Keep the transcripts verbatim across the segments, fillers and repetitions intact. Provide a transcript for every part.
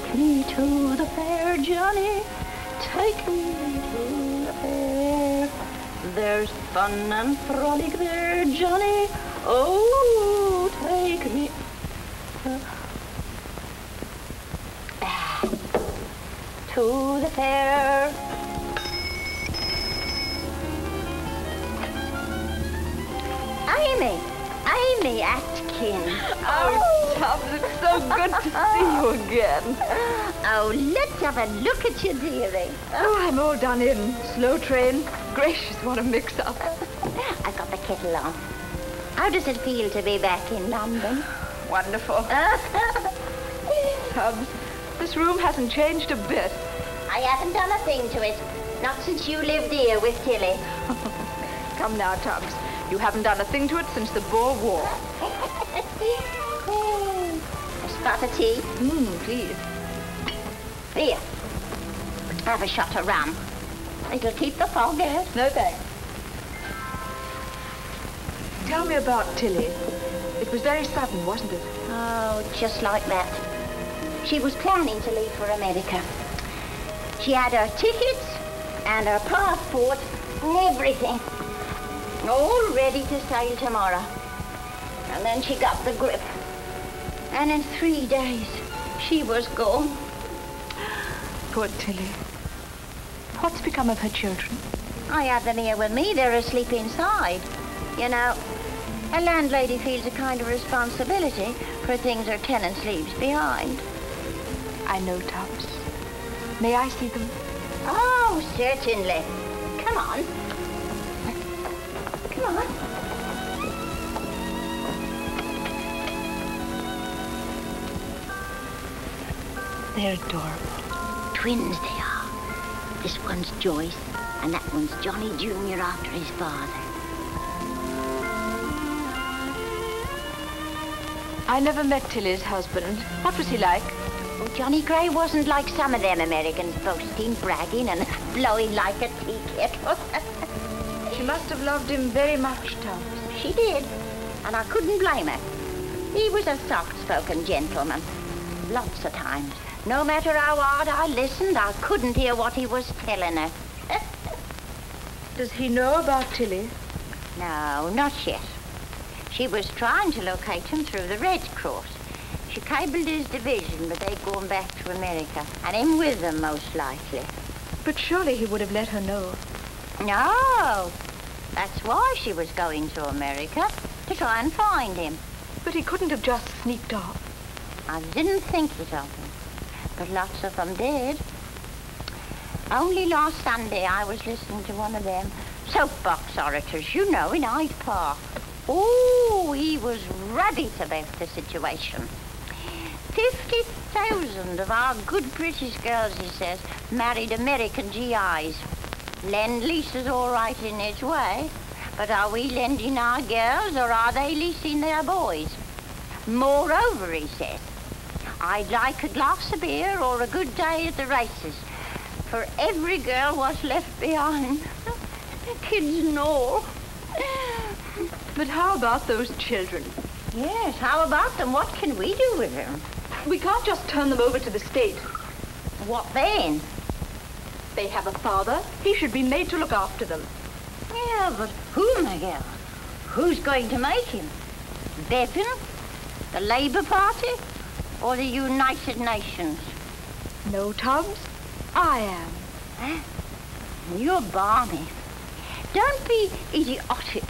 Take me to the fair, Johnny. Take me to the fair. There's fun and frolic there, Johnny. Oh, take me. To the fair. Amy. Amy Atkins. Oh, oh. Tubbs, it's so good to see you again. Oh, let's have a look at you, dearie. Oh, I'm all done in. Slow train. Gracious, what a mix-up. I got the kettle on. How does it feel to be back in London? Wonderful. Tubbs, this room hasn't changed a bit. I haven't done a thing to it. Not since you lived here with Tilly. Come now, Tubbs. You haven't done a thing to it since the Boer War. A spot of tea? Mm, please. Here. Have a shot of rum. It'll keep the fog out. No thanks. Tell me about Tilly. It was very sudden, wasn't it? Oh, just like that. She was planning to leave for America. She had her tickets and her passport and everything. All ready to sail tomorrow. And then she got the grip. And in three days, she was gone. Poor Tilly. What's become of her children? I have them here with me. They're asleep inside. You know, a landlady feels a kind of responsibility for things her tenants leaves behind. I know, Tubbs. May I see them? Oh, certainly. Come on. Come on. They're adorable. Twins they are. This one's Joyce, and that one's Johnny Junior after his father. I never met Tilly's husband. What was he like? Well, Johnny Gray wasn't like some of them Americans, boasting, bragging, and blowing like a tea kettle. She must have loved him very much, Tubbs. She did, and I couldn't blame her. He was a soft-spoken gentleman, lots of times. No matter how hard I listened, I couldn't hear what he was telling her. Does he know about Tilly? No, not yet. She was trying to locate him through the Red Cross. She cabled his division, but they'd gone back to America, and him with them, most likely. But surely he would have let her know. No. That's why she was going to America, to try and find him. But he couldn't have just sneaked off. I didn't think it of him, but lots of them did. Only last Sunday I was listening to one of them soapbox orators, you know, in Hyde Park. Oh, he was rabid about the situation. Fifty thousand of our good British girls, he says, married American G Is. Lend-lease is all right in its way, but are we lending our girls or are they leasing their boys? Moreover, he says, I'd like a glass of beer or a good day at the races, for every girl was left behind, kids and all. But how about those children? Yes, how about them? What can we do with them? We can't just turn them over to the state. What then? They have a father. He should be made to look after them. Yeah, but who, my girl? Who's going to make him? Bevan? The Labour Party? Or the United Nations? No, Tubbs. I am. Huh? You're balmy. Don't be idiotic.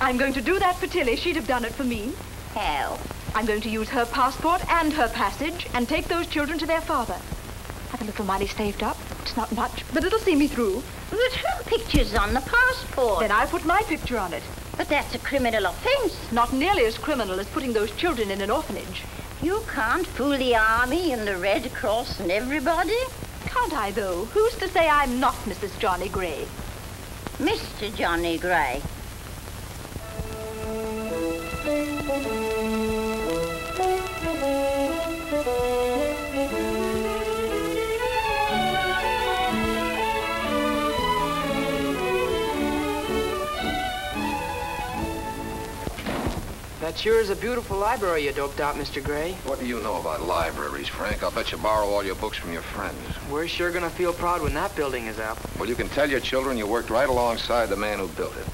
I'm going to do that for Tilly. She'd have done it for me. How? I'm going to use her passport and her passage and take those children to their father. Have a little money saved up. It's not much, but it'll see me through. But her picture's on the passport. Then I put my picture on it. But that's a criminal offence. Not nearly as criminal as putting those children in an orphanage. You can't fool the army and the Red Cross and everybody. Can't I, though? Who's to say I'm not Missus Johnny Gray? Mister Johnny Gray. That sure is a beautiful library you doped out, Mister Gray. What do you know about libraries, Frank? I'll bet you borrow all your books from your friends. We're sure gonna feel proud when that building is up. Well, you can tell your children you worked right alongside the man who built it.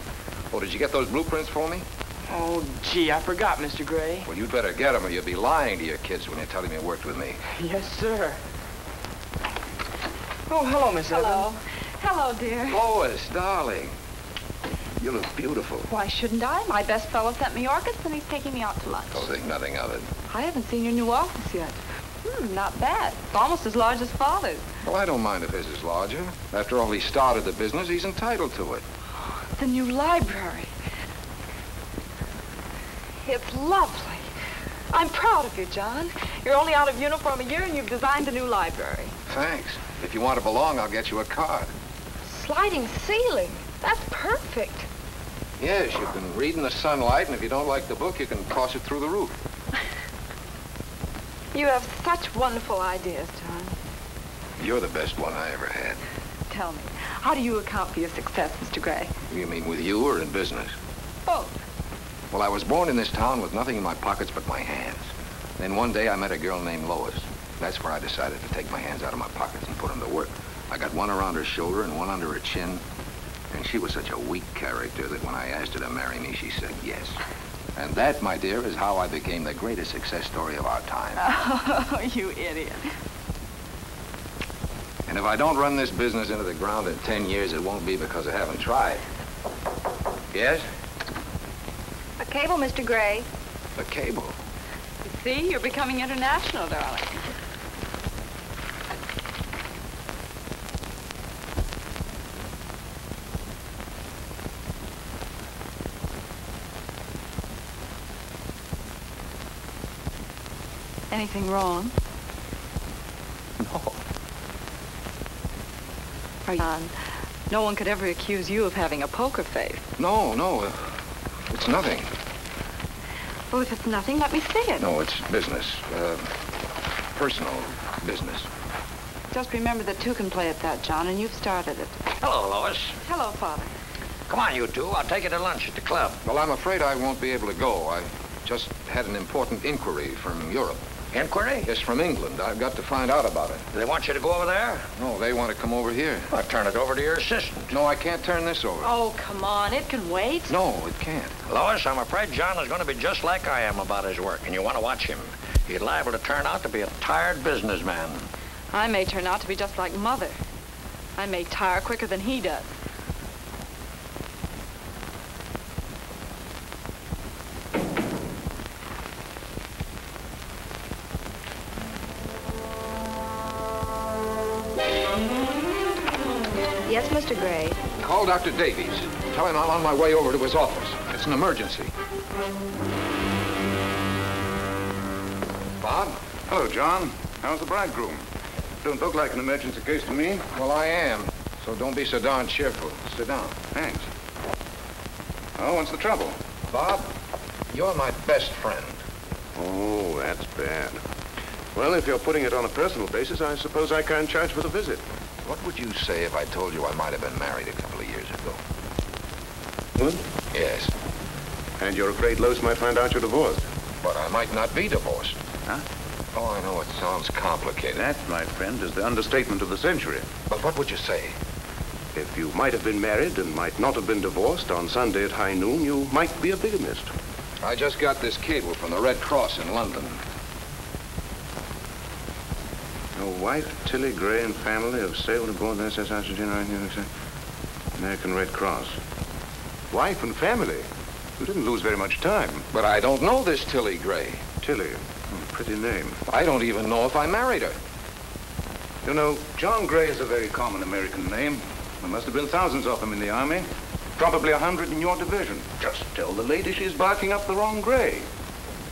Oh, did you get those blueprints for me? Oh, gee, I forgot, Mister Gray. Well, you'd better get them or you'll be lying to your kids when you tell them you worked with me. Yes, sir. Oh, hello, Miss Evans. Hello. Hello, dear. Lois, darling. You look beautiful. Why shouldn't I? My best fellow sent me orchids, and he's taking me out to lunch. Don't think nothing of it. I haven't seen your new office yet. Hmm, not bad. It's almost as large as Father's. Well, I don't mind if his is larger. After all, he started the business. He's entitled to it. The new library. It's lovely. I'm proud of you, John. You're only out of uniform a year, and you've designed a new library. Thanks. If you want to belong, I'll get you a card. Sliding ceiling. That's perfect. Yes, you can read in the sunlight, and if you don't like the book, you can toss it through the roof. You have such wonderful ideas, John. You're the best one I ever had. Tell me, how do you account for your success, Mister Gray? You mean with you or in business? Both. Well, I was born in this town with nothing in my pockets but my hands. Then one day I met a girl named Lois. That's where I decided to take my hands out of my pockets and put them to work. I got one around her shoulder and one under her chin. And she was such a weak character that when I asked her to marry me, she said yes. And that, my dear, is how I became the greatest success story of our time. Oh, you idiot. And if I don't run this business into the ground in ten years, it won't be because I haven't tried. Yes? A cable, Mister Gray. A cable? See, you're becoming international, darling. Anything wrong? No. John, no one could ever accuse you of having a poker face. No, no. Uh, it's nothing. Well, if it's nothing, let me see it. No, it's business. Uh, personal business. Just remember that two can play at that, John, and you've started it. Hello, Lois. Hello, Father. Come on, you two. I'll take you to lunch at the club. Well, I'm afraid I won't be able to go. I just had an important inquiry from Europe. Inquiry? Yes, from England. I've got to find out about it. Do they want you to go over there? No, they want to come over here. Well, turn it over to your assistant. No, I can't turn this over. Oh, come on. It can wait. No, it can't. Lois, I'm afraid John is going to be just like I am about his work, and you want to watch him. He's liable to turn out to be a tired businessman. I may turn out to be just like Mother. I may tire quicker than he does. Yes, Mister Gray. Call Doctor Davies. Tell him I'm on my way over to his office. It's an emergency. Bob? Hello, John. How's the bridegroom? Don't look like an emergency case to me. Well, I am. So don't be so darn cheerful. Sit down. Thanks. Oh, what's the trouble? Bob, you're my best friend. Oh, that's bad. Well, if you're putting it on a personal basis, I suppose I can't charge for the visit. What would you say if I told you I might have been married a couple of years ago? Hmm? Yes. And you're afraid Lois might find out you're divorced? But I might not be divorced. Huh? Oh, I know it sounds complicated. That, my friend, is the understatement of the century. But what would you say? If you might have been married and might not have been divorced on Sunday at high noon, you might be a bigamist. I just got this cable from the Red Cross in London. Your wife, Tilly Gray, and family have sailed aboard the S S Argentina, American Red Cross. Wife and family? You didn't lose very much time. But I don't know this Tilly Gray. Tilly? Oh, pretty name. I don't even know if I married her. You know, John Gray is a very common American name. There must have been thousands of them in the army. Probably a hundred in your division. Just tell the lady she's barking up the wrong Gray.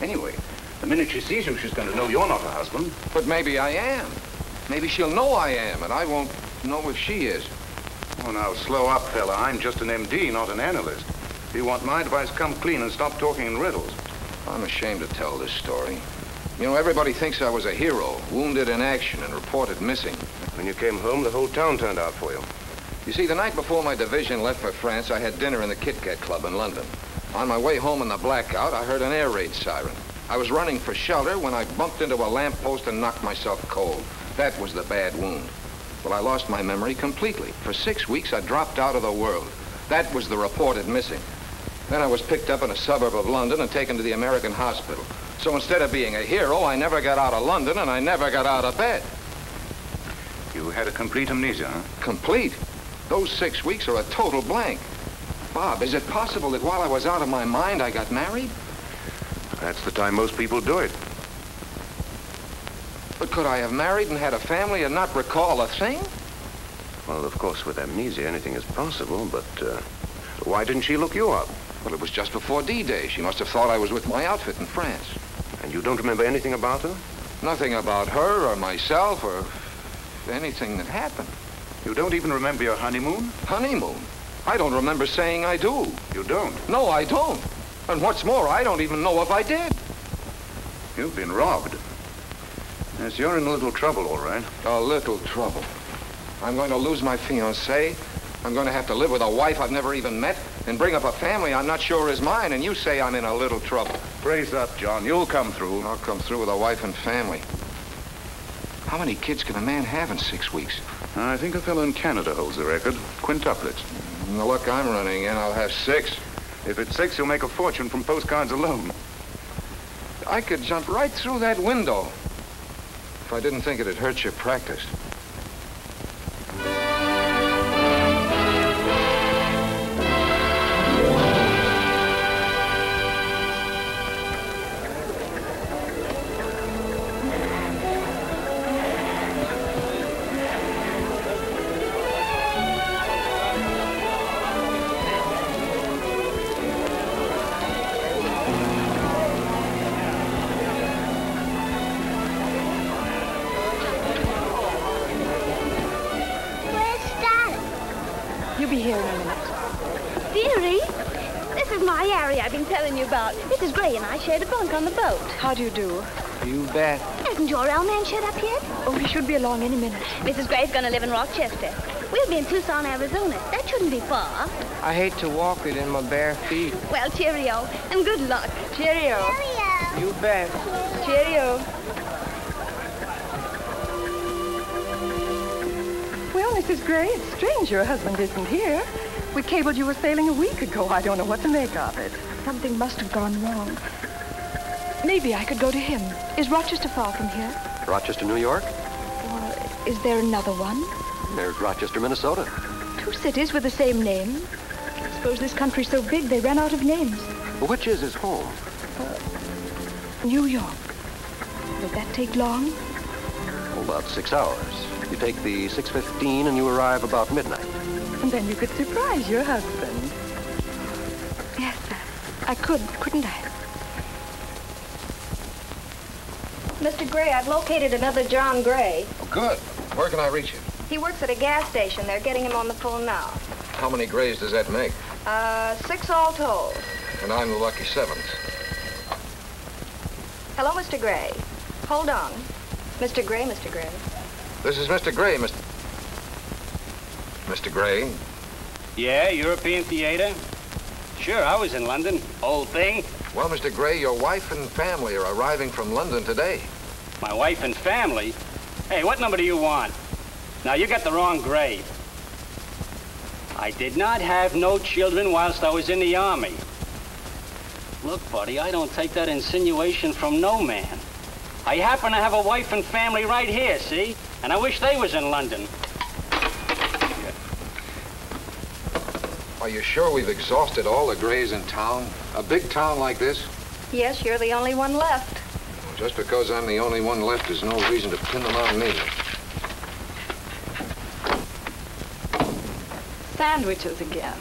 Anyway, the minute she sees you, she's going to know you're not her husband. But maybe I am. Maybe she'll know I am, and I won't know if she is. Oh, now, slow up, fella. I'm just an M D, not an analyst. If you want my advice, come clean and stop talking in riddles. I'm ashamed to tell this story. You know, everybody thinks I was a hero, wounded in action and reported missing. When you came home, the whole town turned out for you. You see, the night before my division left for France, I had dinner in the Kit Kat Club in London. On my way home in the blackout, I heard an air raid siren. I was running for shelter when I bumped into a lamppost and knocked myself cold. That was the bad wound. Well, I lost my memory completely. For six weeks, I dropped out of the world. That was the reported missing. Then I was picked up in a suburb of London and taken to the American hospital. So instead of being a hero, I never got out of London and I never got out of bed. You had a complete amnesia, huh? Complete? Those six weeks are a total blank. Bob, is it possible that while I was out of my mind, I got married? That's the time most people do it. But could I have married and had a family and not recall a thing? Well, of course, with amnesia, anything is possible, but uh, why didn't she look you up? Well, it was just before D Day. She must have thought I was with my outfit in France. And you don't remember anything about her? Nothing about her or myself or anything that happened. You don't even remember your honeymoon? Honeymoon? I don't remember saying I do. You don't? No, I don't. And what's more, I don't even know if I did. You've been robbed. Yes, you're in a little trouble, all right. A little trouble. I'm going to lose my fiancée. I'm going to have to live with a wife I've never even met and bring up a family I'm not sure is mine, and you say I'm in a little trouble. Brace up, John. You'll come through. I'll come through with a wife and family. How many kids can a man have in six weeks? I think a fellow in Canada holds the record. Quintuplets. The luck I'm running in, I'll have six. If it's six, you'll make a fortune from postcards alone. I could jump right through that window if I didn't think it'd hurt your practice. Shared a bunk on the boat. How do you do? You bet. Hasn't your old man showed up yet? Oh, he should be along any minute. Missus Gray's going to live in Rochester. We'll be in Tucson, Arizona. That shouldn't be far. I hate to walk it in my bare feet. Well, cheerio, and good luck. Cheerio. Cheerio. You bet. Cheerio. Cheerio. Well, Missus Gray, it's strange your husband isn't here. We cabled you were sailing a week ago. I don't know what to make of it. Something must have gone wrong. Maybe I could go to him. Is Rochester far from here? Rochester, New York? Or is there another one? There's Rochester, Minnesota. Two cities with the same name. I suppose this country's so big they ran out of names. Which is his home? Uh, New York. Did that take long? Oh, about six hours. You take the six fifteen and you arrive about midnight. And then you could surprise your husband. Yes, I could, couldn't I? Mister Gray, I've located another John Gray. Oh, good. Where can I reach him? He works at a gas station. They're getting him on the phone now. How many Grays does that make? Uh, six all told. And I'm the lucky seventh. Hello, Mister Gray. Hold on. Mister Gray, Mister Gray. This is Mister Gray, Mister Mister Gray. Yeah, European Theater? Sure, I was in London. Old thing. Well, Mister Gray, your wife and family are arriving from London today. My wife and family? Hey, what number do you want? Now, you got the wrong Gray. I did not have no children whilst I was in the Army. Look, buddy, I don't take that insinuation from no man. I happen to have a wife and family right here, see? And I wish they was in London. Are you sure we've exhausted all the Grays in town? A big town like this? Yes, you're the only one left. Well, just because I'm the only one left is no reason to pin them on me. Sandwiches again.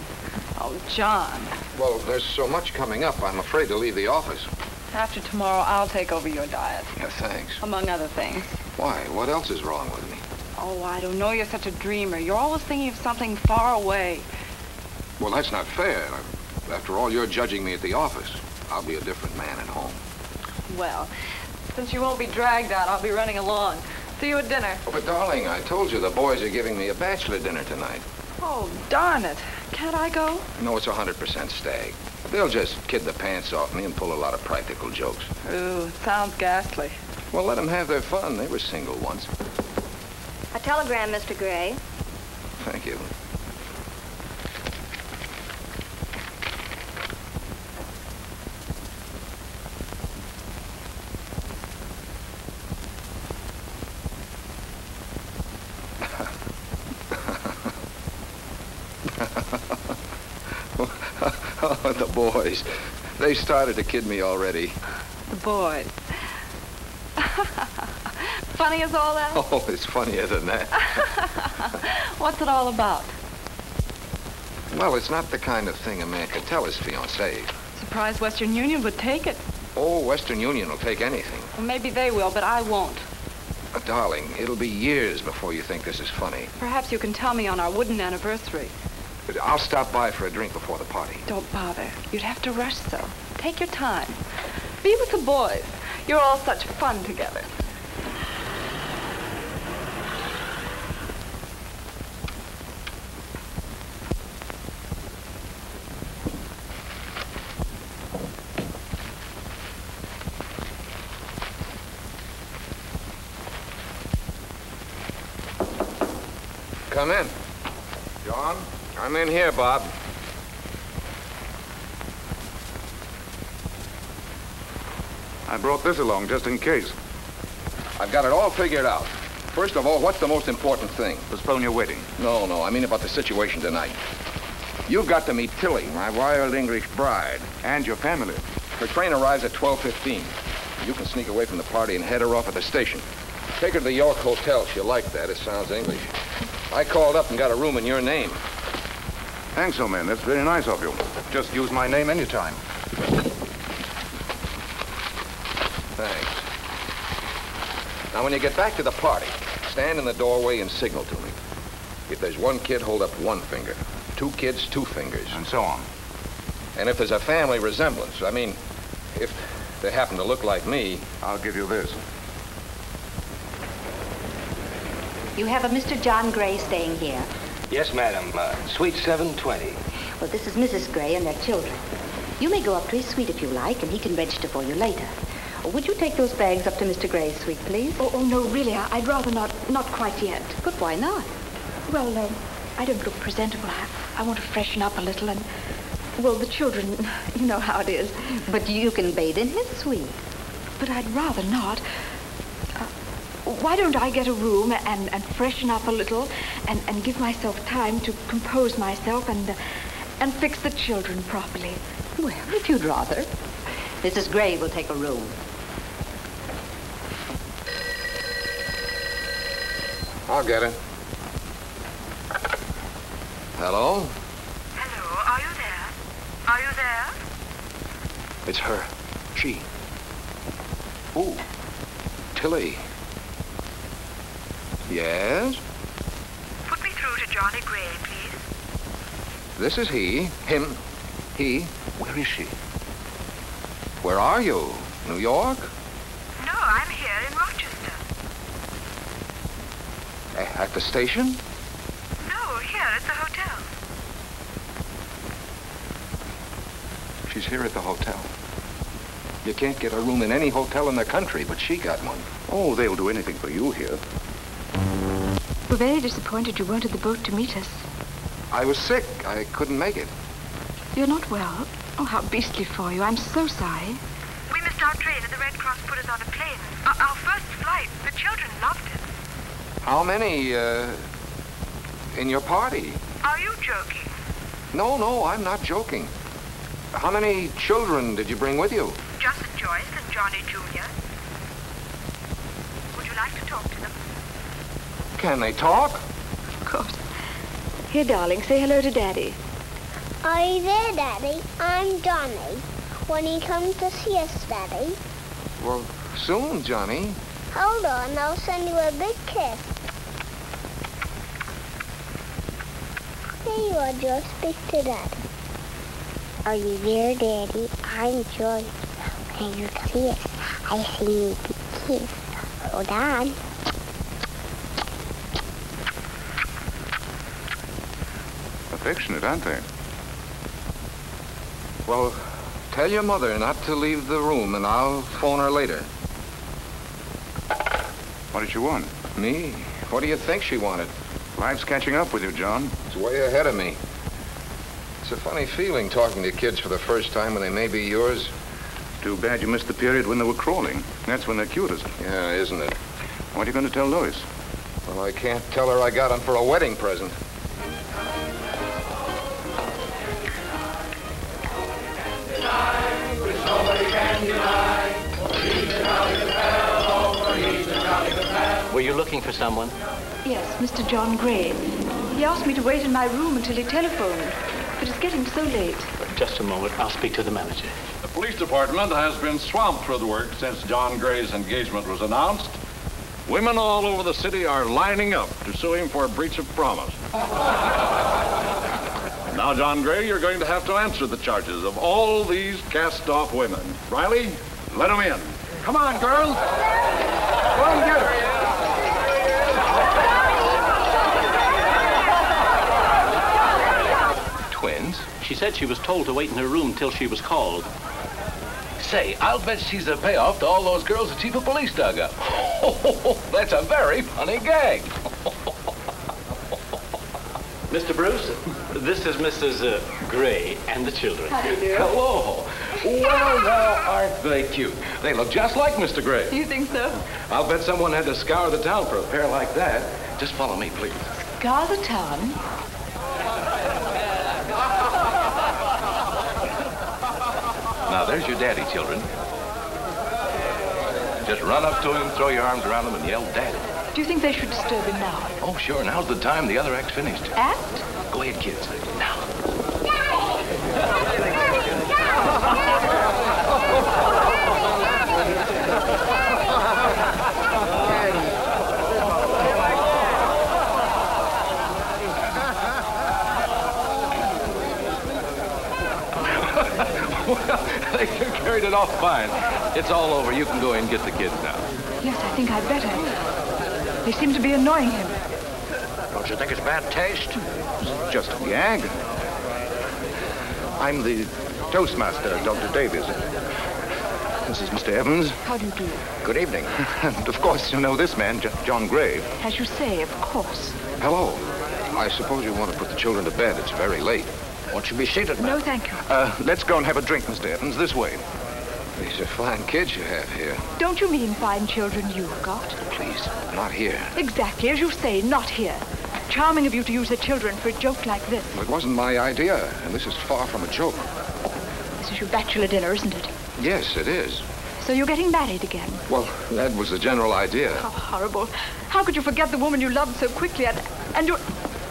Oh, John. Well, there's so much coming up, I'm afraid to leave the office. After tomorrow, I'll take over your diet. Yeah, thanks. Among other things. Why? What else is wrong with me? Oh, I don't know. You're such a dreamer. You're always thinking of something far away. Well, that's not fair. After all, you're judging me at the office. I'll be a different man at home. Well, since you won't be dragged out, I'll be running along. See you at dinner. Oh, but, darling, I told you the boys are giving me a bachelor dinner tonight. Oh, darn it. Can't I go? No, it's a hundred percent stag. They'll just kid the pants off me and pull a lot of practical jokes. Ooh, sounds ghastly. Well, let them have their fun. They were single once. A telegram, Mister Gray. Thank you. The boys. They started to kid me already. The boys. Funny as all that? Oh, it's funnier than that. What's it all about? Well, it's not the kind of thing a man could tell his fiancée. Surprised Western Union would take it. Oh, Western Union will take anything. Well, maybe they will, but I won't. Uh, darling, it'll be years before you think this is funny. Perhaps you can tell me on our wooden anniversary. I'll stop by for a drink before the party. Don't bother. You'd have to rush, though. Take your time. Be with the boys. You're all such fun together. Come in. John? I'm in here, Bob. I brought this along just in case. I've got it all figured out. First of all, what's the most important thing? Postpone your wedding. No, no, I mean about the situation tonight. You've got to meet Tilly, my wild English bride. And your family. Her train arrives at twelve fifteen. You can sneak away from the party and head her off at the station. Take her to the York Hotel. She'll like that. It sounds English. I called up and got a room in your name. Thanks, old man. That's very nice of you. Just use my name anytime. Thanks. Now, when you get back to the party, stand in the doorway and signal to me. If there's one kid, hold up one finger. Two kids, two fingers. And so on. And if there's a family resemblance, I mean, if they happen to look like me... I'll give you this. You have a Mister John Gray staying here. Yes, madam. Uh, suite seven twenty. Well, this is Missus Gray and their children. You may go up to his suite if you like, and he can register for you later. Would you take those bags up to Mister Gray's suite, please? Oh, oh no, really, I'd rather not. Not quite yet. But why not? Well, um, I don't look presentable. I, I want to freshen up a little, and, well, the children, you know how it is. But you can bathe in his suite. But I'd rather not. Why don't I get a room and, and freshen up a little and, and give myself time to compose myself and, uh, and fix the children properly? Well, if you'd rather. Missus Gray will take a room. I'll get her. Hello? Hello, are you there? Are you there? It's her. She. Ooh. Tilly. Yes? Put me through to Johnny Gray, please. This is he. Him. He. Where is she? Where are you? New York? No, I'm here in Rochester. A- at the station? No, here at the hotel. She's here at the hotel. You can't get a room in any hotel in the country, but she got one. Oh, they'll do anything for you here. We're very disappointed you weren't at the boat to meet us. I was sick. I couldn't make it. You're not well? Oh, how beastly for you. I'm so sorry. We missed our train and the Red Cross put us on a plane. Our, our first flight. The children loved it. How many, uh, in your party? Are you joking? No, no, I'm not joking. How many children did you bring with you? Just Joyce and Johnny Junior Would you like to talk to them? Can they talk? Of course. Here, darling, say hello to Daddy. Are you there, Daddy? I'm Johnny. When he comes to see us, Daddy. Well, soon, Johnny. Hold on, I'll send you a big kiss. Here you are, Joyce. Speak to Daddy. Are you there, Daddy? I'm Joyce. When you kiss, I send you a big kiss. Hold on. affectionate, aren't they? Well, tell your mother not to leave the room, and I'll phone her later. What did you want? Me? What do you think she wanted? Life's catching up with you, John. It's way ahead of me. It's a funny feeling talking to kids for the first time when they may be yours. Too bad you missed the period when they were crawling. That's when they're cutest. Yeah, isn't it? What are you going to tell Lois? Well, I can't tell her I got him for a wedding present. Were you looking for someone? Yes, Mister John Gray. He asked me to wait in my room until he telephoned. But it's getting so late. Just a moment. I'll speak to the manager. The police department has been swamped with work since John Gray's engagement was announced. Women all over the city are lining up to sue him for a breach of promise. Now, John Gray, you're going to have to answer the charges of all these cast-off women. Riley, let them in. Come on, girls. Go and get her. Twins? She said she was told to wait in her room till she was called. Say, I'll bet she's a payoff to all those girls the chief of police dug up. Oh, that's a very funny gag. Mister Bruce, this is Missus Uh, Gray and the children. How do you do? Hello. Well, now, aren't they cute? They look just like Mister Gray. You think so? I'll bet someone had to scour the town for a pair like that. Just follow me, please. Scour the town? Now, there's your daddy, children. Just run up to him, throw your arms around him, and yell, Daddy. Do you think they should disturb him now? Oh, sure. Now's the time. The other act's finished. Act? Go ahead, kids. Now. Daddy! Daddy! Well, they carried it off fine. It's all over. You can go in and get the kids now. Yes, I think I'd better. They seem to be annoying him. Don't you think it's bad taste? It's just a gag. I'm the toastmaster, Doctor Davies. This is Mister Evans. How do you do? Good evening. And of course, you know this man, J John Gray. As you say, of course. Hello. I suppose you want to put the children to bed. It's very late. Won't you be seated, ma'am? No, thank you. Uh, let's go and have a drink, Mister Evans, this way. These are fine kids you have here. Don't you mean fine children you've got? Please, not here. Exactly, as you say, not here. Charming of you to use the children for a joke like this. Well, it wasn't my idea, and this is far from a joke. This is your bachelor dinner, isn't it? Yes, it is. So you're getting married again? Well, that was the general idea. How horrible. How could you forget the woman you loved so quickly and, and, your,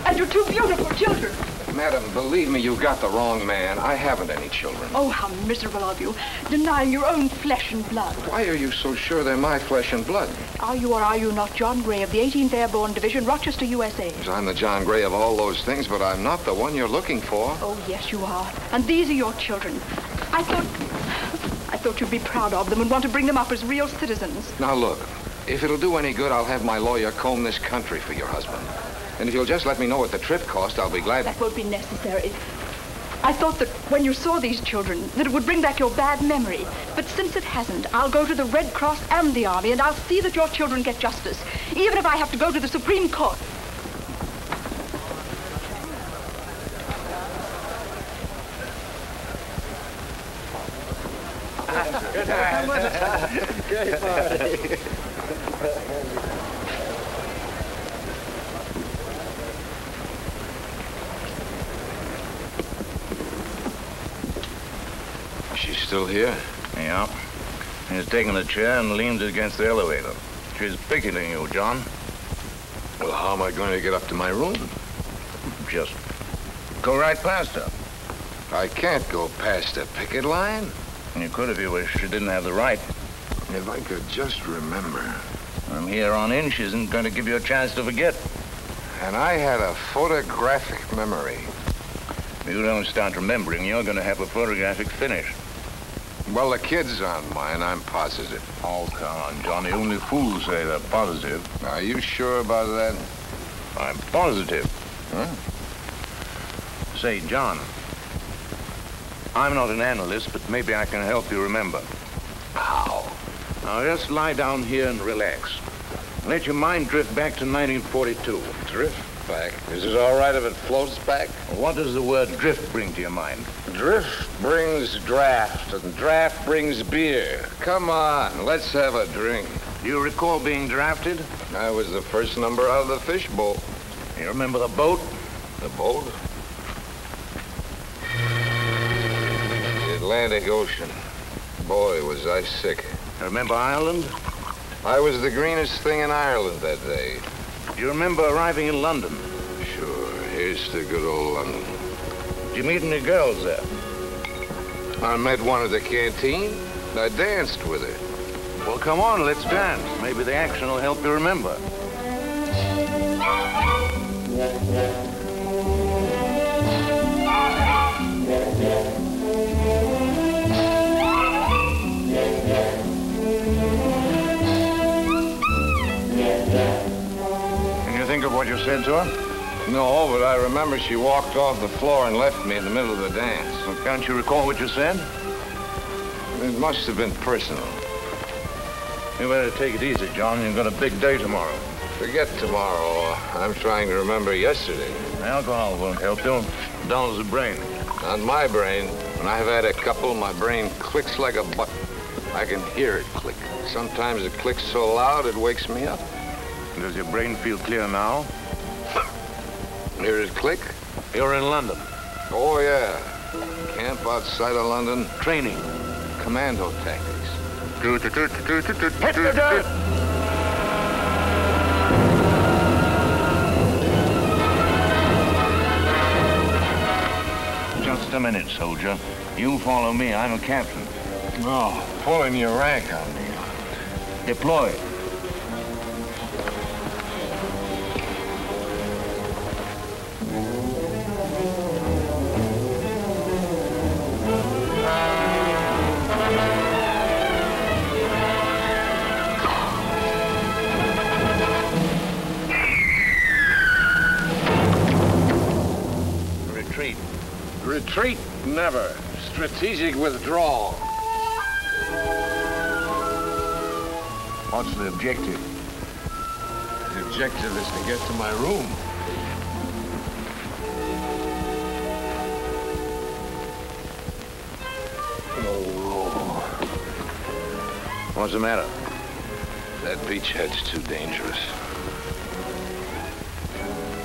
and your two beautiful children? Madam, believe me, you've got the wrong man. I haven't any children. Oh, how miserable of you, denying your own flesh and blood. Why are you so sure they're my flesh and blood? Are you or are you not John Gray of the eighteenth Airborne Division, Rochester, U S A? I'm the John Gray of all those things, but I'm not the one you're looking for. Oh, yes, you are. And these are your children. I thought... I thought you'd be proud of them and want to bring them up as real citizens. Now, look, if it'll do any good, I'll have my lawyer comb this country for your husband. And if you'll just let me know what the trip cost, I'll be glad. That won't be necessary. I thought that when you saw these children, that it would bring back your bad memory. But since it hasn't, I'll go to the Red Cross and the Army, and I'll see that your children get justice, even if I have to go to the Supreme Court. Good party. Good party. She's still here? Yeah. She's taken the chair and leans against the elevator. She's picketing you, John. Well, how am I going to get up to my room? Just go right past her. I can't go past the picket line. You could if you wished. She didn't have the right. If I could just remember. From here on in, she isn't going to give you a chance to forget. And I had a photographic memory. If you don't start remembering, you're going to have a photographic finish. Well, the kid's on mine, I'm positive. Oh, come on, Johnny. Only fools say they're positive. Are you sure about that? I'm positive. Huh? Say, John, I'm not an analyst, but maybe I can help you remember. How? Now, just lie down here and relax. Let your mind drift back to nineteen forty-two. Drift back? Is it all right if it floats back? What does the word drift bring to your mind? Drift brings draft, and draft brings beer. Come on, let's have a drink. Do you recall being drafted? I was the first number out of the fishbowl. You remember the boat? The boat? The Atlantic Ocean. Boy, was I sick. Remember Ireland? I was the greenest thing in Ireland that day. Do you remember arriving in London? Sure, here's to good old London. Did you meet any girls there? I met one at the canteen. I danced with her. Well, come on, let's dance. Maybe the action will help you remember. Can you think of what you said to her? No, but I remember she walked off the floor and left me in the middle of the dance. Well, can't you recall what you said? It must have been personal. You better take it easy, John. You've got a big day tomorrow. Forget tomorrow. I'm trying to remember yesterday. Alcohol won't help you. It dulls the brain. Not my brain. When I've had a couple, my brain clicks like a button. I can hear it click. Sometimes it clicks so loud it wakes me up. Does your brain feel clear now? Hear it click? You're in London. Oh, yeah. Camp outside of London. Training. Commando tactics. Hit the dirt! Just a minute, soldier. You follow me. I'm a captain. Oh, pulling your rank on me. Deploy. Retreat. Retreat? Never. Strategic withdrawal. What's the objective? The objective is to get to my room. Oh. What's the matter? That beachhead's too dangerous.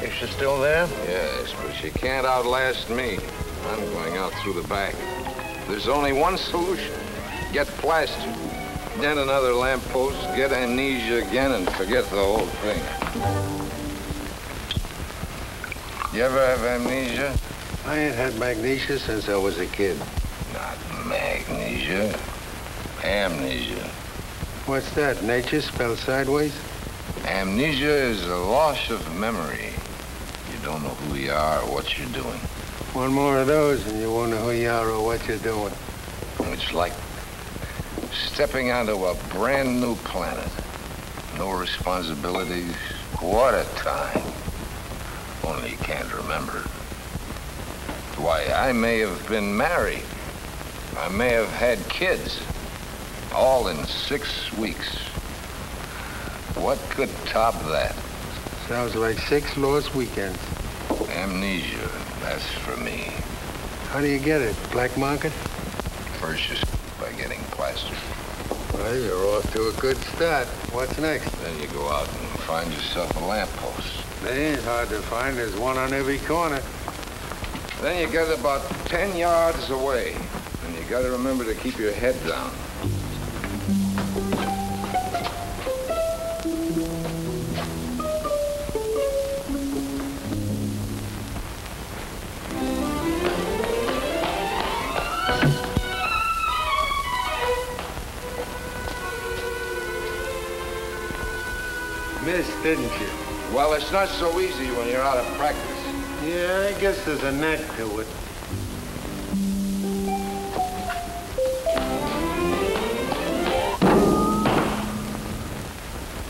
Is she still there? Yes, but she can't outlast me. I'm going out through the back. There's only one solution. Get plastered. Get another lamppost, get amnesia again, and forget the whole thing. You ever have amnesia? I ain't had magnesia since I was a kid. Not magnesia. Amnesia. What's that? Nature spelled sideways? Amnesia is the loss of memory. You don't know who you are or what you're doing. One more of those and you won't know who you are or what you're doing. It's like stepping onto a brand new planet. No responsibilities. What a time. Only you can't remember. Why, I may have been married. I may have had kids. All in six weeks. What could top that? Sounds like six lost weekends. Amnesia, that's for me. How do you get it? Black market? First you by getting plastered. Well, you're off to a good start. What's next? Then you go out and find yourself a lamppost. They ain't hard to find. There's one on every corner. Then you get about ten yards away, and you got to remember to keep your head down. Didn't you? Well, it's not so easy when you're out of practice. Yeah, I guess there's a knack to it.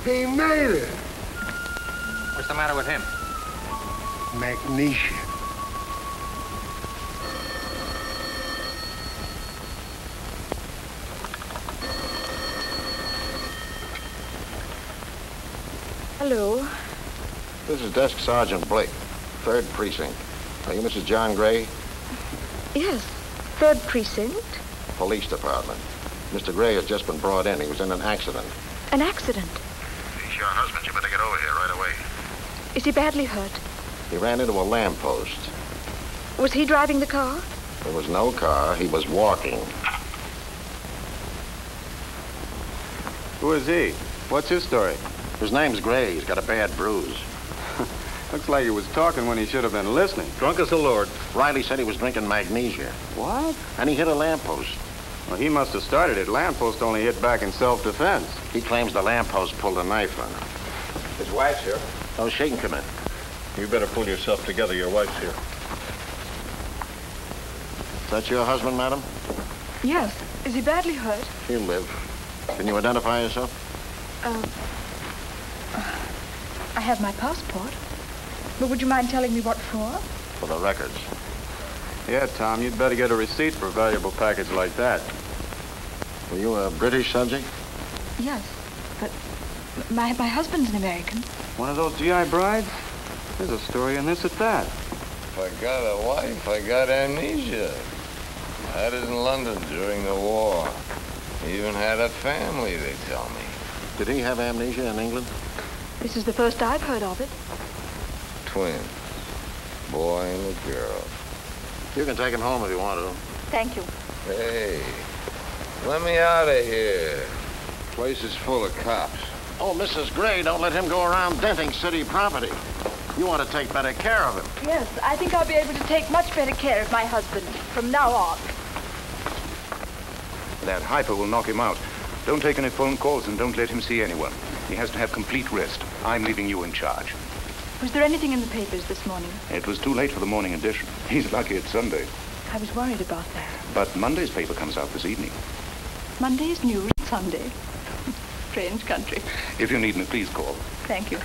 He made it! What's the matter with him? Magnesia. Hello. This is Desk Sergeant Blake, Third Precinct. Are you Missus John Gray? Yes, Third Precinct. Police Department. Mister Gray has just been brought in. He was in an accident. An accident? He's your husband. You better get over here right away. Is he badly hurt? He ran into a lamppost. Was he driving the car? There was no car. He was walking. Who is he? What's his story? His name's Gray. He's got a bad bruise. Looks like he was talking when he should have been listening. Drunk as a lord. Riley said he was drinking magnesia. What? And he hit a lamppost. Well, he must have started it. Lamppost only hit back in self-defense. He claims the lamppost pulled a knife on him. His wife's here. Oh, she can come in. You better pull yourself together. Your wife's here. Is that your husband, madam? Yes. Is he badly hurt? He'll live. Can you identify yourself? Um, I have my passport. But would you mind telling me what for? For the records. Yeah, Tom, you'd better get a receipt for a valuable package like that. Were you a British subject? Yes, but my, my husband's an American. One of those G I brides? There's a story in this at that. If I got a wife, I got amnesia. I had it in London during the war. Even had a family, they tell me. Did he have amnesia in England? This is the first I've heard of it. Twins. Boy and a girl. You can take him home if you want to. Thank you. Hey, let me out of here. Place is full of cops. Oh, Missus Gray, don't let him go around denting city property. You want to take better care of him. Yes, I think I'll be able to take much better care of my husband from now on. That hyper will knock him out. Don't take any phone calls and don't let him see anyone. He has to have complete rest. I'm leaving you in charge. Was there anything in the papers this morning? It was too late for the morning edition. He's lucky it's Sunday. I was worried about that. But Monday's paper comes out this evening. Monday's news, Sunday. Strange country. If you need me, please call. Thank you.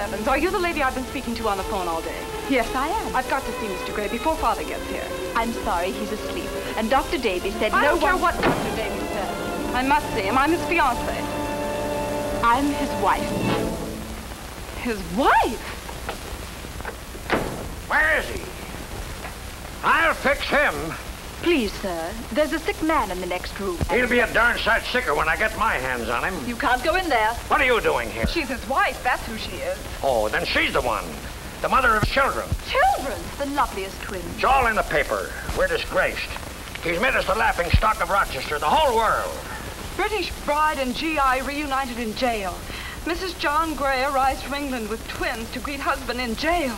Evans, are you the lady I've been speaking to on the phone all day? Yes, I am. I've got to see Mister Gray before Father gets here. I'm sorry, he's asleep. And Doctor Davies said no one... I don't care what Doctor Davies said. I must see him. I'm his fiancée. I'm his wife. His wife? Where is he? I'll fix him. Please, sir. There's a sick man in the next room. He'll be a darn sight sicker when I get my hands on him. You can't go in there. What are you doing here? She's his wife. That's who she is. Oh, then she's the one. The mother of children. Children? The loveliest twins. It's all in the paper. We're disgraced. He's made us the laughing stock of Rochester, the whole world. British bride and G I reunited in jail. Missus John Gray arrives from England with twins to greet husband in jail.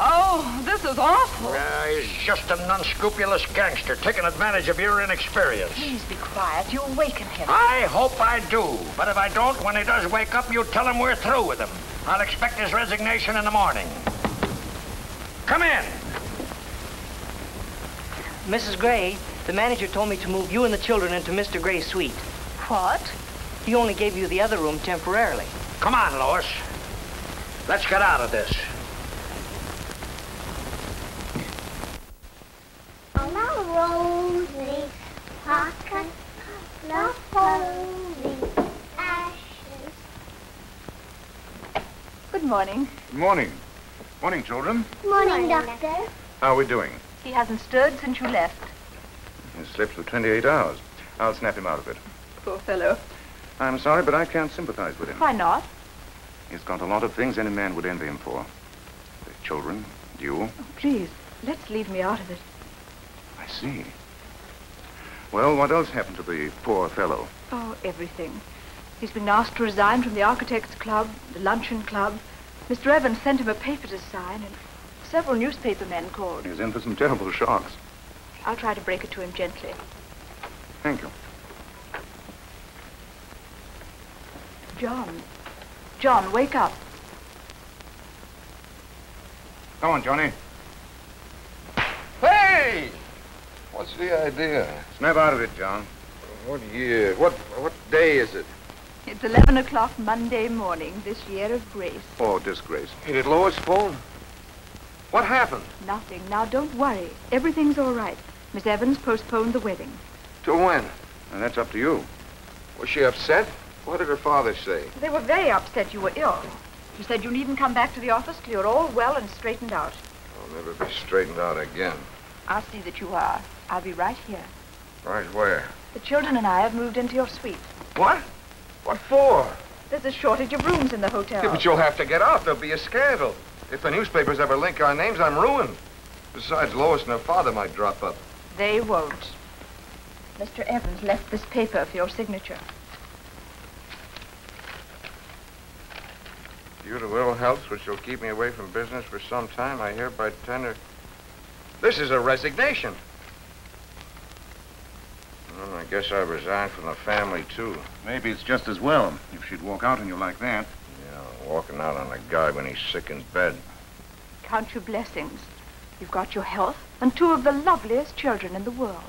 Oh, this is awful. Uh, he's just an unscrupulous gangster taking advantage of your inexperience. Please be quiet. You'll waken him. I hope I do. But if I don't, when he does wake up, you tell him we're through with him. I'll expect his resignation in the morning. Come in. Missus Gray, the manager told me to move you and the children into Mister Gray's suite. What? He only gave you the other room temporarily. Come on, Lois. Let's get out of this. Rosy, pocket, the holy ashes. Good morning. Good morning. Morning, children. Morning, morning, Doctor. How are we doing? He hasn't stirred since you left. He slept for twenty-eight hours. I'll snap him out of it. Poor fellow. I'm sorry, but I can't sympathize with him. Why not? He's got a lot of things any man would envy him for. The children, you. Oh, please, let's leave me out of it. I see. Well, what else happened to the poor fellow? Oh, everything. He's been asked to resign from the Architects' Club, the Luncheon Club. Mister Evans sent him a paper to sign, and several newspaper men called. He's in for some terrible shocks. I'll try to break it to him gently. Thank you. John. John, wake up. Come on, Johnny. Hey! What's the idea? Snap out of it, John. What year? What what day is it? It's eleven o'clock Monday morning, this year of grace. Oh, disgrace. Is it Lois' fault? What happened? Nothing. Now, don't worry. Everything's all right. Miss Evans postponed the wedding. To when? And that's up to you. Was she upset? What did her father say? They were very upset you were ill. He said you needn't come back to the office till you're all well and straightened out. I'll never be straightened out again. I'll see that you are. I'll be right here. Right where? The children and I have moved into your suite. What? What for? There's a shortage of rooms in the hotel. Yeah, but you'll have to get out. There'll be a scandal. If the newspapers ever link our names, I'm ruined. Besides, Lois and her father might drop up. They won't. Mister Evans left this paper for your signature. Due to ill health, which will keep me away from business for some time, I hereby tender... This is a resignation. Well, I guess I resigned from the family, too. Maybe it's just as well, if she'd walk out on you like that. Yeah, walking out on a guy when he's sick in bed. Count your blessings. You've got your health and two of the loveliest children in the world.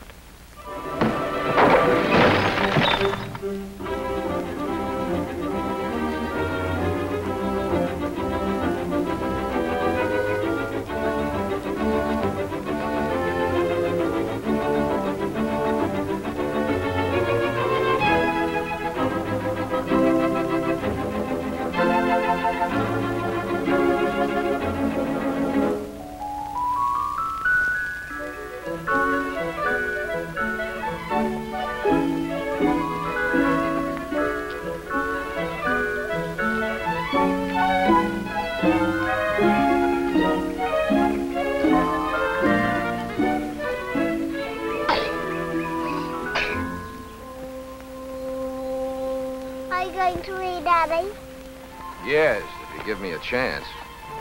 Yes, if you give me a chance.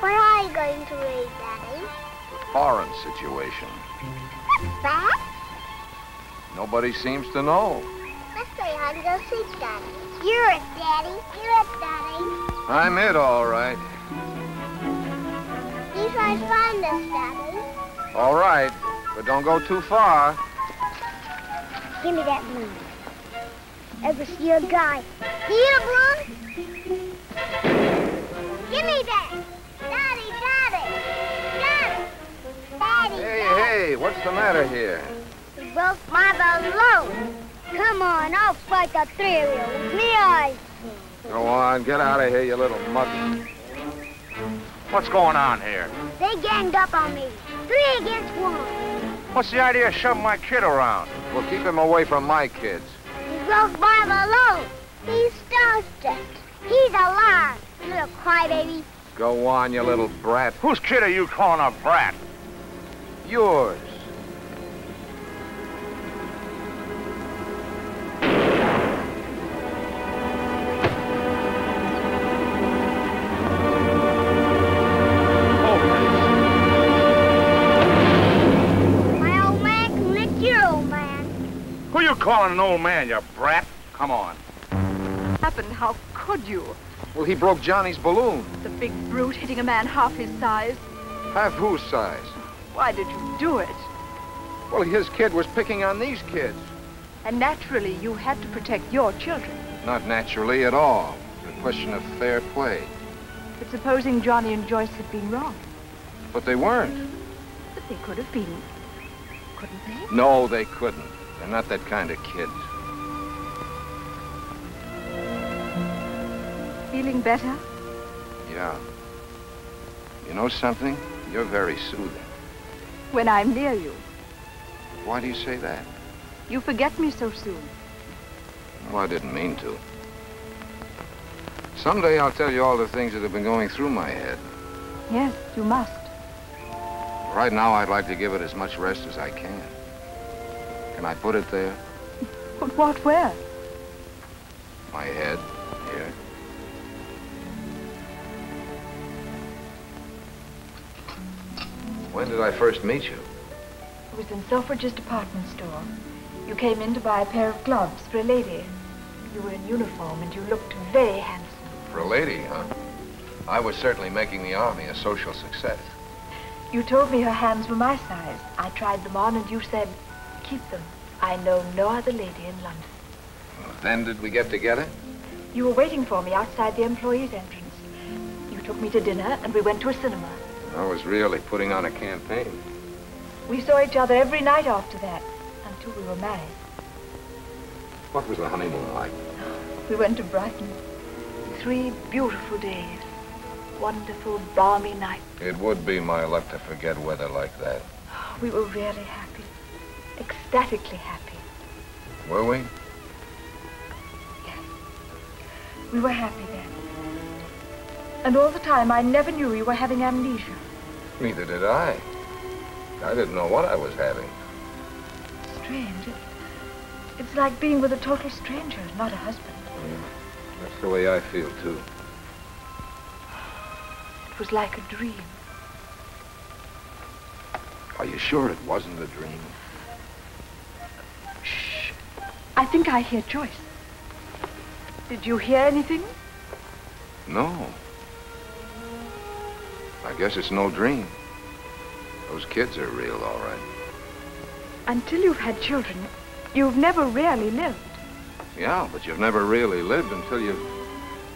What are you going to read, Daddy? Foreign situation. What's that? Nobody seems to know. Let's play hide and go seek, Daddy. You're it, Daddy. You're it, Daddy. I'm it, all right. You try to find us, Daddy. All right, but don't go too far. Give me that balloon. Ever see a guy? Need a balloon? Give me that! Daddy, Daddy! Daddy! Daddy! Hey, Daddy. Hey, what's the matter here? You broke my balloon! Come on, I'll fight the three of you with me eyes. Go on, get out of here, you little mutt. What's going on here? They ganged up on me. Three against one. What's the idea of shoving my kid around? Well, keep him away from my kids. You broke my balloon! He starved it. He's alive. You little crybaby. Go on, you little brat. Whose kid are you calling a brat? Yours. My old man can lick your old man. Who you calling an old man, you brat? Come on. Happened? How could you? Well, he broke Johnny's balloon. The big brute hitting a man half his size. Half whose size? Why did you do it? Well, his kid was picking on these kids. And naturally, you had to protect your children. Not naturally at all. It's a question of fair play. But supposing Johnny and Joyce had been wrong? But they weren't. But they could have been. Couldn't they? No, they couldn't. They're not that kind of kids. Feeling better? Yeah. You know something? You're very soothing. When I'm near you. Why do you say that? You forget me so soon. Well, I didn't mean to. Someday I'll tell you all the things that have been going through my head. Yes, you must. Right now, I'd like to give it as much rest as I can. Can I put it there? But what, where? My head, here. When did I first meet you? was in Selfridge's department store. You came in to buy a pair of gloves for a lady. You were in uniform and you looked very handsome. For a lady, huh? I was certainly making the Army a social success. You told me her hands were my size. I tried them on and you said, keep them. I know no other lady in London. Well, then did we get together? You were waiting for me outside the employees' entrance. You took me to dinner and we went to a cinema. I was really putting on a campaign. We saw each other every night after that, until we were married. What was the honeymoon like? We went to Brighton. Three beautiful days. Wonderful, balmy night. It would be my luck to forget weather like that. We were really happy. Ecstatically happy. Were we? Yes. We were happy then. And all the time, I never knew you were having amnesia. Neither did I. I didn't know what I was having. Strange. It, it's like being with a total stranger, not a husband. Mm. That's the way I feel, too. It was like a dream. Are you sure it wasn't a dream? Shh. I think I hear Joyce. Did you hear anything? No. I guess it's no dream. Those kids are real, all right. Until you've had children, you've never really lived. Yeah, but you've never really lived until you've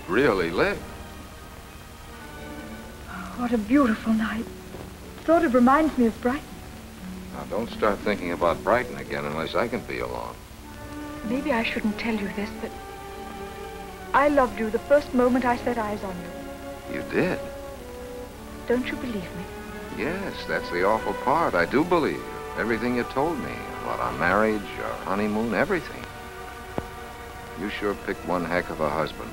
really lived. Oh, what a beautiful night. Sort of reminds me of Brighton. Now, don't start thinking about Brighton again unless I can be along. Maybe I shouldn't tell you this, but I loved you the first moment I set eyes on you. You did? Don't you believe me? Yes, that's the awful part. I do believe you. Everything you told me about our marriage, our honeymoon, everything. You sure picked one heck of a husband.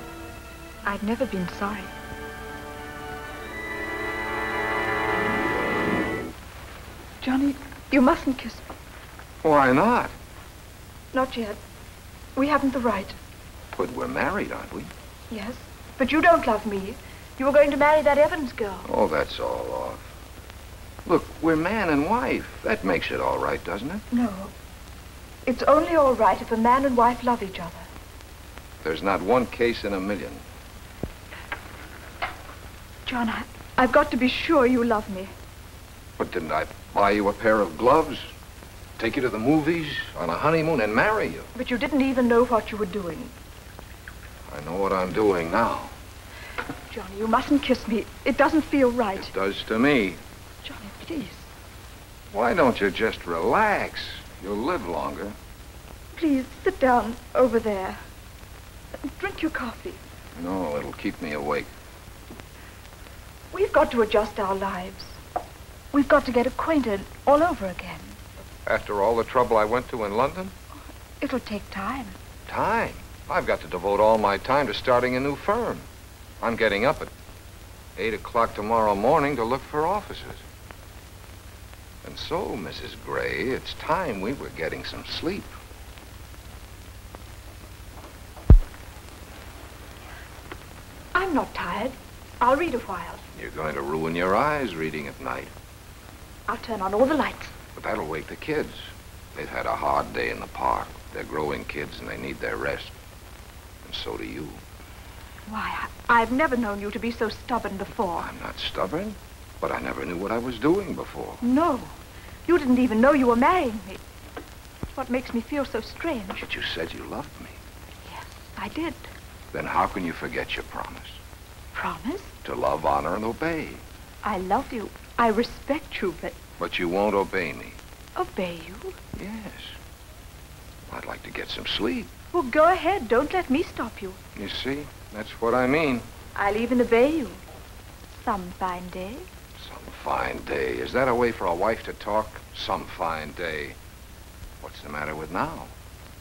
I've never been sorry. Johnny, you mustn't kiss me. Why not? Not yet. We haven't the right. But we're married, aren't we? Yes, but you don't love me. You were going to marry that Evans girl. Oh, that's all off. Look, we're man and wife. That makes it all right, doesn't it? No. It's only all right if a man and wife love each other. There's not one case in a million. John, I, I've got to be sure you love me. But didn't I buy you a pair of gloves, take you to the movies, on a honeymoon, and marry you? But you didn't even know what you were doing. I know what I'm doing now. Johnny, you mustn't kiss me. It doesn't feel right. It does to me. Johnny, please. Why don't you just relax? You'll live longer. Please, sit down over there. Drink your coffee. No, it'll keep me awake. We've got to adjust our lives. We've got to get acquainted all over again. After all the trouble I went to in London? It'll take time. Time? I've got to devote all my time to starting a new firm. I'm getting up at eight o'clock tomorrow morning to look for offices. And so, Missus Gray, it's time we were getting some sleep. I'm not tired. I'll read a while. You're going to ruin your eyes reading at night. I'll turn on all the lights. But that'll wake the kids. They've had a hard day in the park. They're growing kids and they need their rest. And so do you. Why, I, I've never known you to be so stubborn before. I'm not stubborn, but I never knew what I was doing before. No, you didn't even know you were marrying me. That's what makes me feel so strange. But you said you loved me. Yes, I did. Then how can you forget your promise? Promise? To love, honor, and obey. I love you. I respect you, but... But you won't obey me. Obey you? Yes. I'd like to get some sleep. Well, go ahead. Don't let me stop you. You see? That's what I mean. I'll even obey you. Some fine day. Some fine day. Is that a way for a wife to talk? Some fine day. What's the matter with now?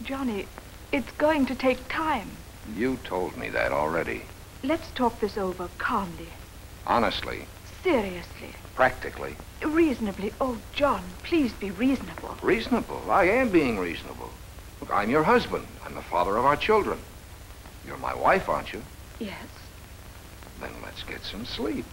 Johnny, it's going to take time. You told me that already. Let's talk this over calmly. Honestly. Seriously. Practically. Reasonably. Oh, John, please be reasonable. Reasonable? I am being reasonable. Look, I'm your husband. I'm the father of our children. You're my wife, aren't you? Yes. Then let's get some sleep.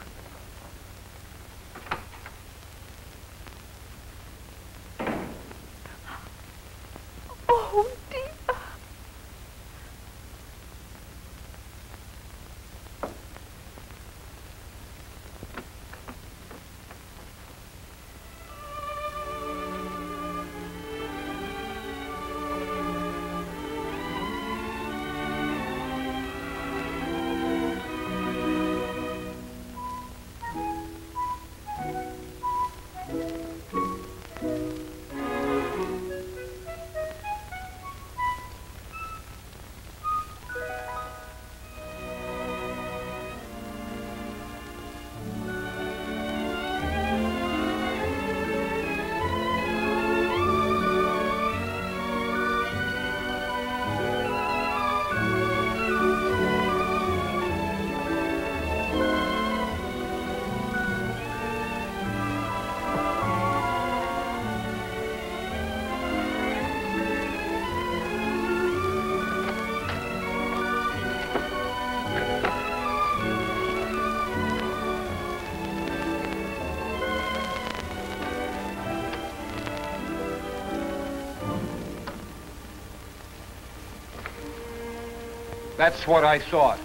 That's what I thought.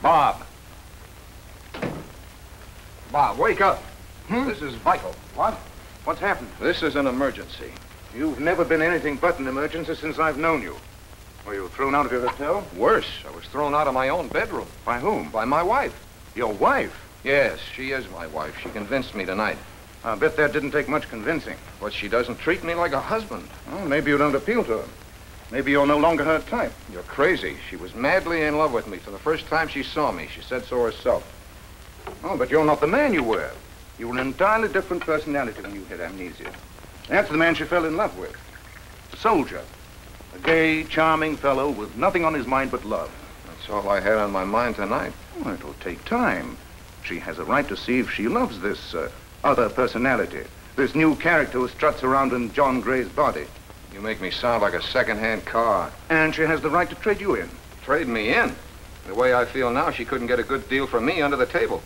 Bob. Bob, wake up. Hmm? This is vital. What? What's happened? This is an emergency. You've never been anything but an emergency since I've known you. Were you thrown out of your hotel? Worse. I was thrown out of my own bedroom. By whom? By my wife. Your wife? Yes, she is my wife. She convinced me tonight. I bet that didn't take much convincing. But she doesn't treat me like a husband. Well, maybe you don't appeal to her. Maybe you're no longer her type. You're crazy. She was madly in love with me. For the first time she saw me, she said so herself. Oh, but you're not the man you were. You were an entirely different personality when you had amnesia. That's the man she fell in love with. A soldier. A gay, charming fellow with nothing on his mind but love. That's all I had on my mind tonight. Well, it'll take time. She has a right to see if she loves this uh, other personality, this new character who struts around in John Gray's body. You make me sound like a second-hand car. And she has the right to trade you in. Trade me in? The way I feel now, she couldn't get a good deal from me under the table.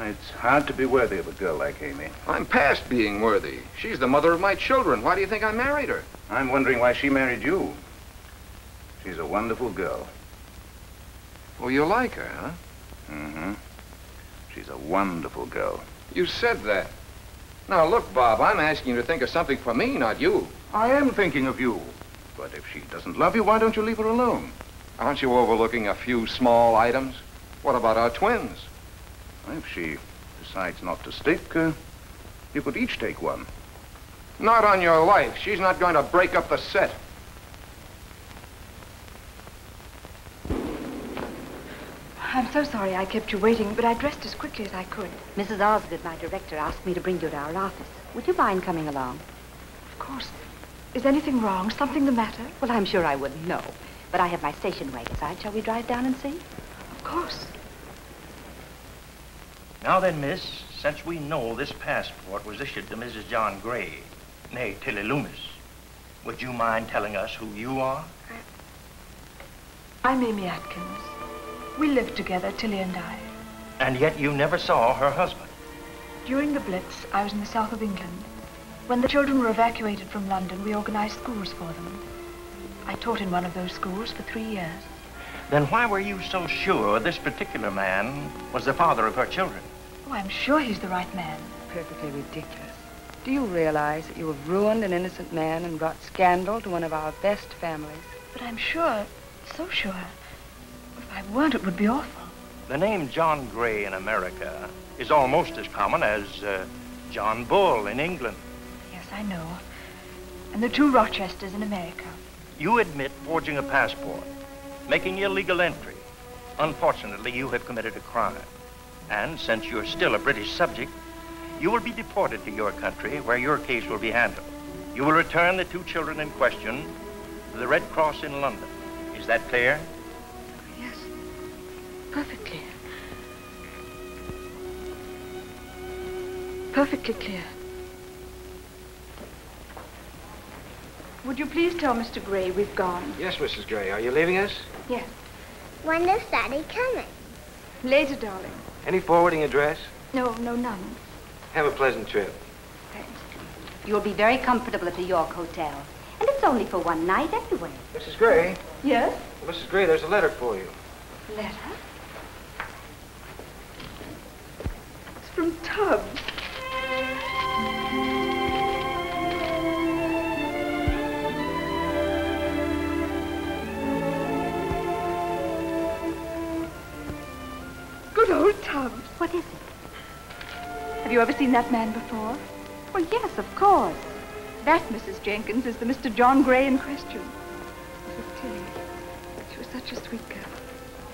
It's hard to be worthy of a girl like Amy. I'm past being worthy. She's the mother of my children. Why do you think I married her? I'm wondering why she married you. She's a wonderful girl. Oh, you like her, huh? Mm-hmm. She's a wonderful girl. You said that. Now, look, Bob, I'm asking you to think of something for me, not you. I am thinking of you. But if she doesn't love you, why don't you leave her alone? Aren't you overlooking a few small items? What about our twins? If she decides not to stick, uh, you could each take one. Not on your life. She's not going to break up the set. I'm so sorry I kept you waiting, but I dressed as quickly as I could. Missus Osgood, my director, asked me to bring you to our office. Would you mind coming along? Of course. Is anything wrong? Something the matter? Well, I'm sure I wouldn't know. But I have my station wagon side. Shall we drive down and see? Of course. Now then, miss, since we know this passport was issued to Missus John Gray, nay, Tilly Loomis, would you mind telling us who you are? I'm Amy Atkins. We lived together, Tilly and I. And yet you never saw her husband? During the Blitz, I was in the south of England. When the children were evacuated from London, we organized schools for them. I taught in one of those schools for three years. Then why were you so sure this particular man was the father of her children? Oh, I'm sure he's the right man. Perfectly ridiculous. Do you realize that you have ruined an innocent man and brought scandal to one of our best families? But I'm sure, so sure. If I weren't, it would be awful. The name John Gray in America is almost as common as uh, John Bull in England. Yes, I know. And the two Rochesters in America. You admit forging a passport, making illegal entry. Unfortunately, you have committed a crime. And since you're still a British subject, you will be deported to your country where your case will be handled. You will return the two children in question to the Red Cross in London. Is that clear? Yes, perfectly. Perfectly clear. Would you please tell Mister Gray we've gone? Yes, Missus Gray. Are you leaving us? Yes. When is Daddy coming? Later, darling. Any forwarding address? No, no, none. Have a pleasant trip. Thanks. You'll be very comfortable at the York Hotel. And it's only for one night anyway. Missus Gray? Yes? Well, Missus Gray, there's a letter for you. A letter? It's from Tubbs. What is it? Have you ever seen that man before? Well, yes, of course. That, Missus Jenkins, is the Mister John Gray in question. Missus Tilly. She was such a sweet girl.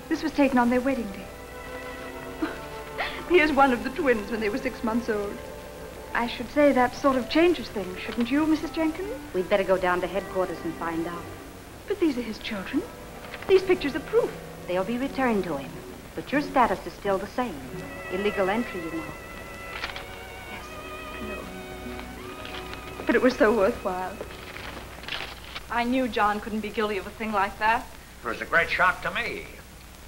This was taken on their wedding day. Here's one of the twins when they were six months old. I should say that sort of changes things, shouldn't you, Missus Jenkins? We'd better go down to headquarters and find out. But these are his children. These pictures are proof. They'll be returned to him. But your status is still the same. Illegal entry, you know. Yes, I know. But it was so worthwhile. I knew John couldn't be guilty of a thing like that. It was a great shock to me.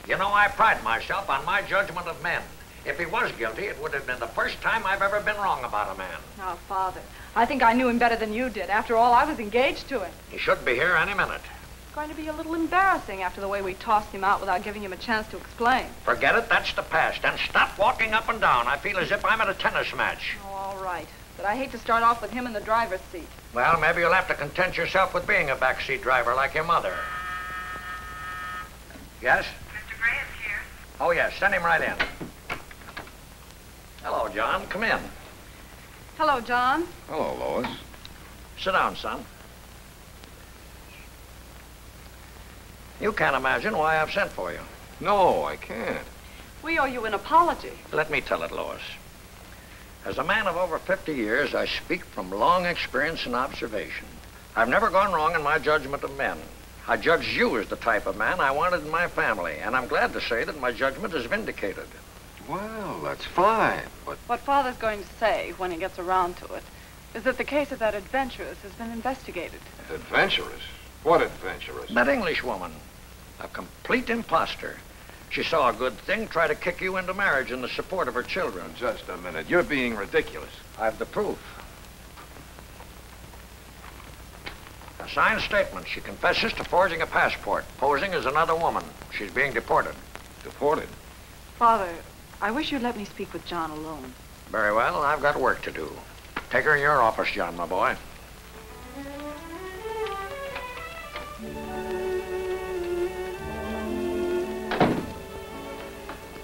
You know, I pride myself on my judgment of men. If he was guilty, it would have been the first time I've ever been wrong about a man. Now, Father, I think I knew him better than you did. After all, I was engaged to him. He should be here any minute. It's going to be a little embarrassing after the way we tossed him out without giving him a chance to explain. Forget it. That's the past. And stop walking up and down. I feel as if I'm at a tennis match. Oh, all right. But I hate to start off with him in the driver's seat. Well, maybe you'll have to content yourself with being a backseat driver like your mother. Yes? Mister Gray is here. Oh, yes. Send him right in. Hello, John. Come in. Hello, John. Hello, Lois. Sit down, son. You can't imagine why I've sent for you. No, I can't. We owe you an apology. Let me tell it, Lois. As a man of over fifty years, I speak from long experience and observation. I've never gone wrong in my judgment of men. I judged you as the type of man I wanted in my family, and I'm glad to say that my judgment is vindicated. Well, that's fine, but... What Father's going to say, when he gets around to it, is that the case of that adventuress has been investigated. Adventuress? What adventuress? That English woman. A complete imposter. She saw a good thing try to kick you into marriage in the support of her children. Just a minute. You're being ridiculous. I've the proof. A signed statement. She confesses to forging a passport, posing as another woman. She's being deported. Deported? Father... I wish you'd let me speak with John alone. Very well, I've got work to do. Take her in your office, John, my boy.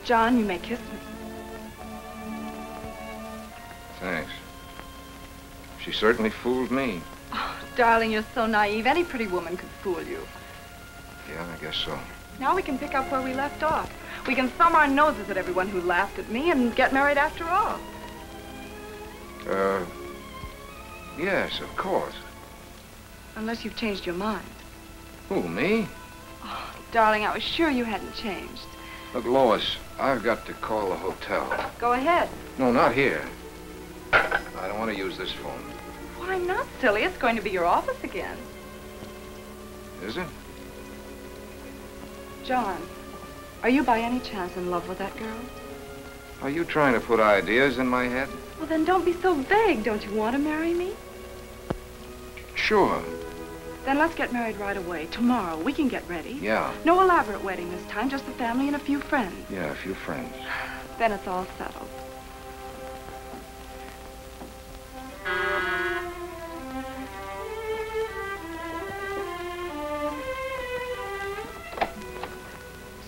John, you may kiss me. Thanks. She certainly fooled me. Oh, darling, you're so naive. Any pretty woman could fool you. Yeah, I guess so. Now we can pick up where we left off. We can thumb our noses at everyone who laughed at me and get married after all. Uh, yes, of course. Unless you've changed your mind. Who, me? Oh, darling, I was sure you hadn't changed. Look, Lois, I've got to call the hotel. Go ahead. No, not here. I don't want to use this phone. Why not, silly? It's going to be your office again. Is it? John, are you by any chance in love with that girl? Are you trying to put ideas in my head? Well, then don't be so vague. Don't you want to marry me? Sure. Then let's get married right away. Tomorrow. We can get ready. Yeah. No elaborate wedding this time. Just the family and a few friends. Yeah, a few friends. Then it's all settled.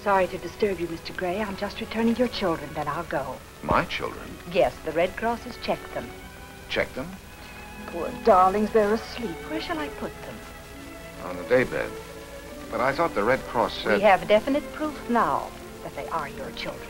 Sorry to disturb you, Mister Gray. I'm just returning your children, then I'll go. My children? Yes, the Red Cross has checked them. Checked them? Poor darlings, they're asleep. Where shall I put them? On the daybed. But I thought the Red Cross said... We have definite proof now that they are your children.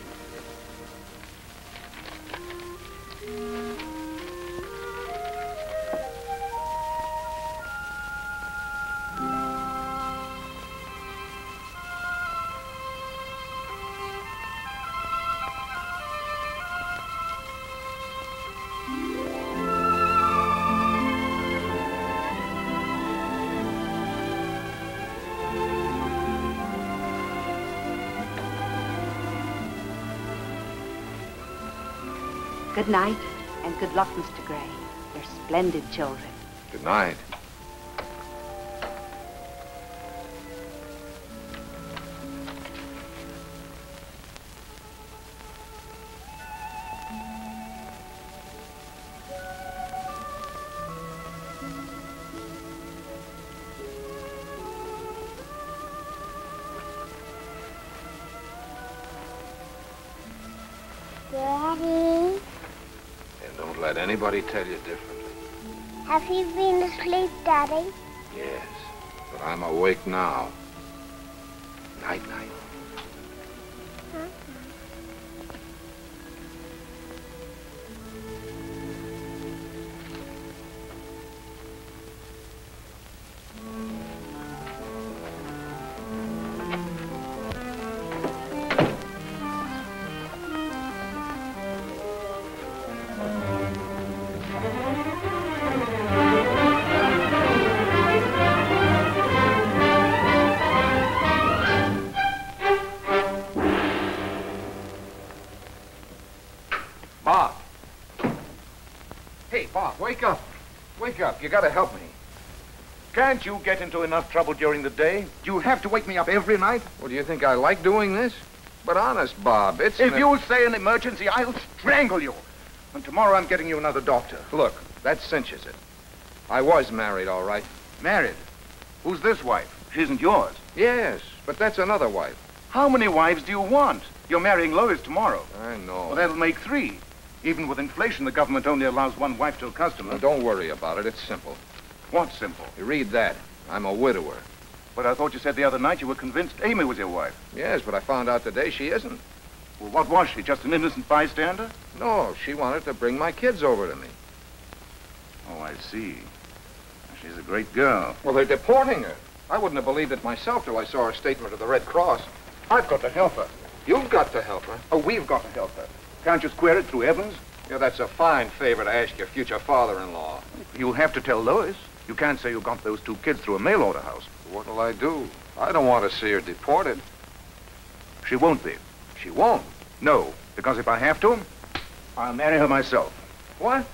Good night, and good luck, Mister Gray. They're splendid children. Good night. Anybody tell you differently? Have you been asleep, Daddy? Yes, but I'm awake now. Night, night. Wake up. Wake up. You gotta help me. Can't you get into enough trouble during the day? Do you have to wake me up every night? Well, do you think I like doing this? But honest, Bob, it's... If you say an emergency, I'll strangle you. And tomorrow I'm getting you another doctor. Look, that cinches it. I was married, all right. Married? Who's this wife? She isn't yours. Yes, but that's another wife. How many wives do you want? You're marrying Lois tomorrow. I know. Well, that'll make three. Even with inflation, the government only allows one wife to a customer. Now, don't worry about it. It's simple. What's simple? You read that. I'm a widower. But I thought you said the other night you were convinced Amy was your wife. Yes, but I found out today she isn't. Well, what was she? Just an innocent bystander? No, she wanted to bring my kids over to me. Oh, I see. She's a great girl. Well, they're deporting her. I wouldn't have believed it myself till I saw her statement of the Red Cross. I've got to help her. You've got to help her. Oh, we've got to help her. Can't you square it through Evans? Yeah, that's a fine favor to ask your future father-in-law. You have to tell Lois. You can't say you got those two kids through a mail-order house. What'll I do? I don't want to see her deported. She won't be. She won't? No, because if I have to, I'll marry her myself. What?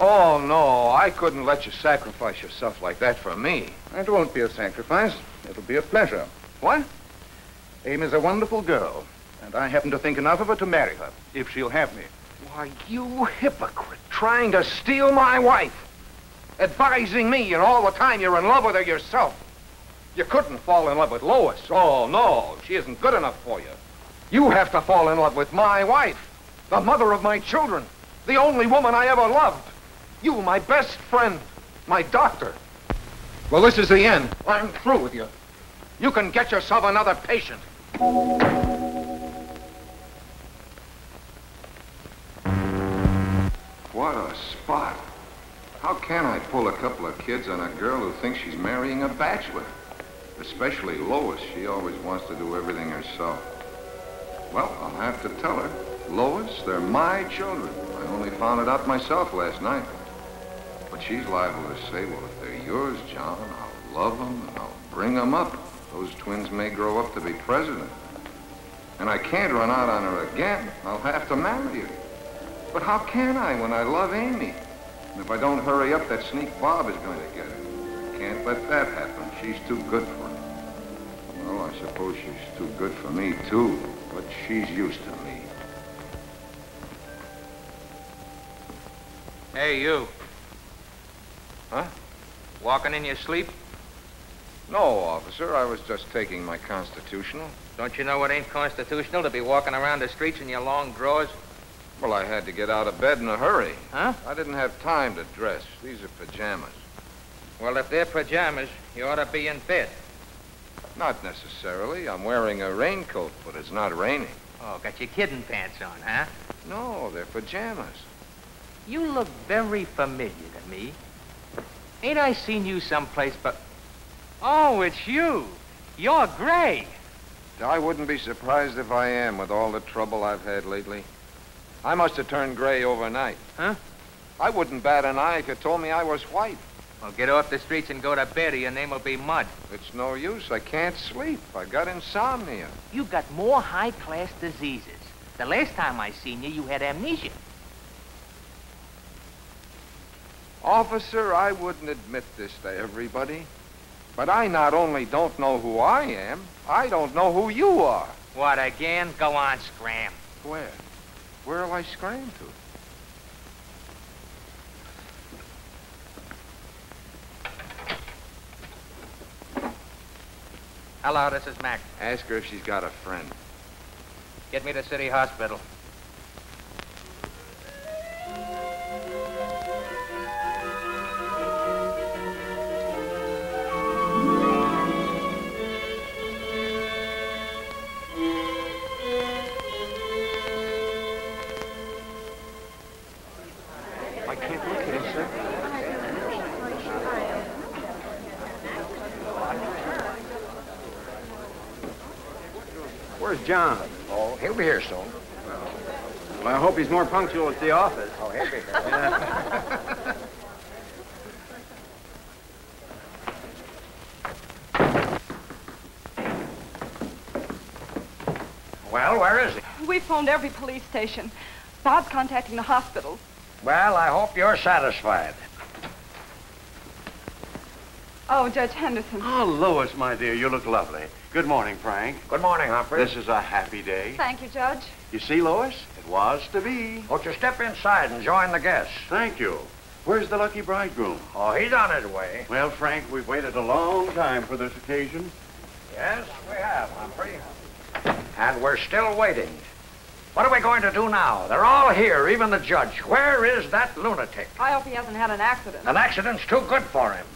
Oh, no, I couldn't let you sacrifice yourself like that for me. It won't be a sacrifice. It'll be a pleasure. What? Amy's a wonderful girl, and I happen to think enough of her to marry her, if she'll have me. Why, you hypocrite, trying to steal my wife. Advising me, and all the time you're in love with her yourself. You couldn't fall in love with Lois. Oh, no, she isn't good enough for you. You have to fall in love with my wife, the mother of my children, the only woman I ever loved. You, my best friend, my doctor. Well, this is the end. I'm through with you. You can get yourself another patient. What a spot. How can I pull a couple of kids on a girl who thinks she's marrying a bachelor? Especially Lois. She always wants to do everything herself. Well, I'll have to tell her. Lois, they're my children. I only found it out myself last night. But she's liable to say, well, if they're yours, John, I'll love them and I'll bring them up. Those twins may grow up to be president. And I can't run out on her again. I'll have to marry her. But how can I when I love Amy? And if I don't hurry up, that sneak Bob is going to get her. I can't let that happen. She's too good for it. Well, I suppose she's too good for me, too. But she's used to me. Hey, you. Huh? Walking in your sleep? No, officer. I was just taking my constitutional. Don't you know it ain't constitutional to be walking around the streets in your long drawers? Well, I had to get out of bed in a hurry. Huh? I didn't have time to dress. These are pajamas. Well, if they're pajamas, you ought to be in bed. Not necessarily. I'm wearing a raincoat, but it's not raining. Oh, got your kidding pants on, huh? No, they're pajamas. You look very familiar to me. Ain't I seen you someplace but... Oh, it's you. You're Gray. I wouldn't be surprised if I am with all the trouble I've had lately. I must have turned gray overnight. Huh? I wouldn't bat an eye if you told me I was white. Well, get off the streets and go to bed or your name will be mud. It's no use. I can't sleep. I got insomnia. You got more high-class diseases. The last time I seen you, you had amnesia. Officer, I wouldn't admit this to everybody, but I not only don't know who I am, I don't know who you are. What, again? Go on, scram. Where? Where'll I scram to? Hello, this is Mac. Ask her if she's got a friend. Get me to City Hospital. John. Oh, he'll be here soon. Well, I hope he's more punctual at the office. Oh, he'll be here. Yeah. Well, where is he? We phoned every police station. Bob's contacting the hospitals. Well, I hope you're satisfied. Oh, Judge Henderson. Oh, Lois, my dear, you look lovely. Good morning, Frank. Good morning, Humphrey. This is a happy day. Thank you, Judge. You see, Lois, it was to be. Won't you step inside and join the guests? Thank you. Where's the lucky bridegroom? Oh, he's on his way. Well, Frank, we've waited a long time for this occasion. Yes, we have, Humphrey. And we're still waiting. What are we going to do now? They're all here, even the judge. Where is that lunatic? I hope he hasn't had an accident. An accident's too good for him.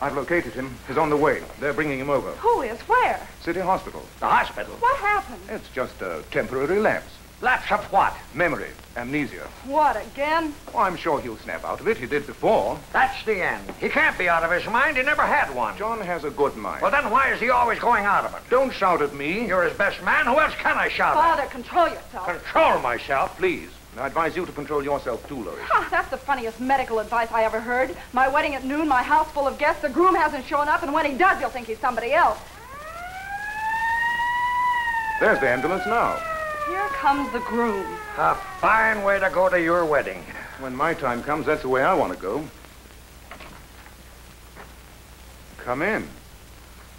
I've located him. He's on the way. They're bringing him over. Who is? Where? City Hospital. The hospital? What happened? It's just a temporary lapse. Lapse of what? Memory. Amnesia. What, again? Oh, I'm sure he'll snap out of it. He did before. That's the end. He can't be out of his mind. He never had one. John has a good mind. Well, then why is he always going out of it? Don't shout at me. You're his best man. Who else can I shout Father, at? Father, control yourself. Control myself? Please. I advise you to control yourself, too, Lois. Huh, that's the funniest medical advice I ever heard. My wedding at noon, my house full of guests, the groom hasn't shown up, and when he does, you'll think he's somebody else. There's the ambulance now. Here comes the groom. A fine way to go to your wedding. When my time comes, that's the way I want to go. Come in.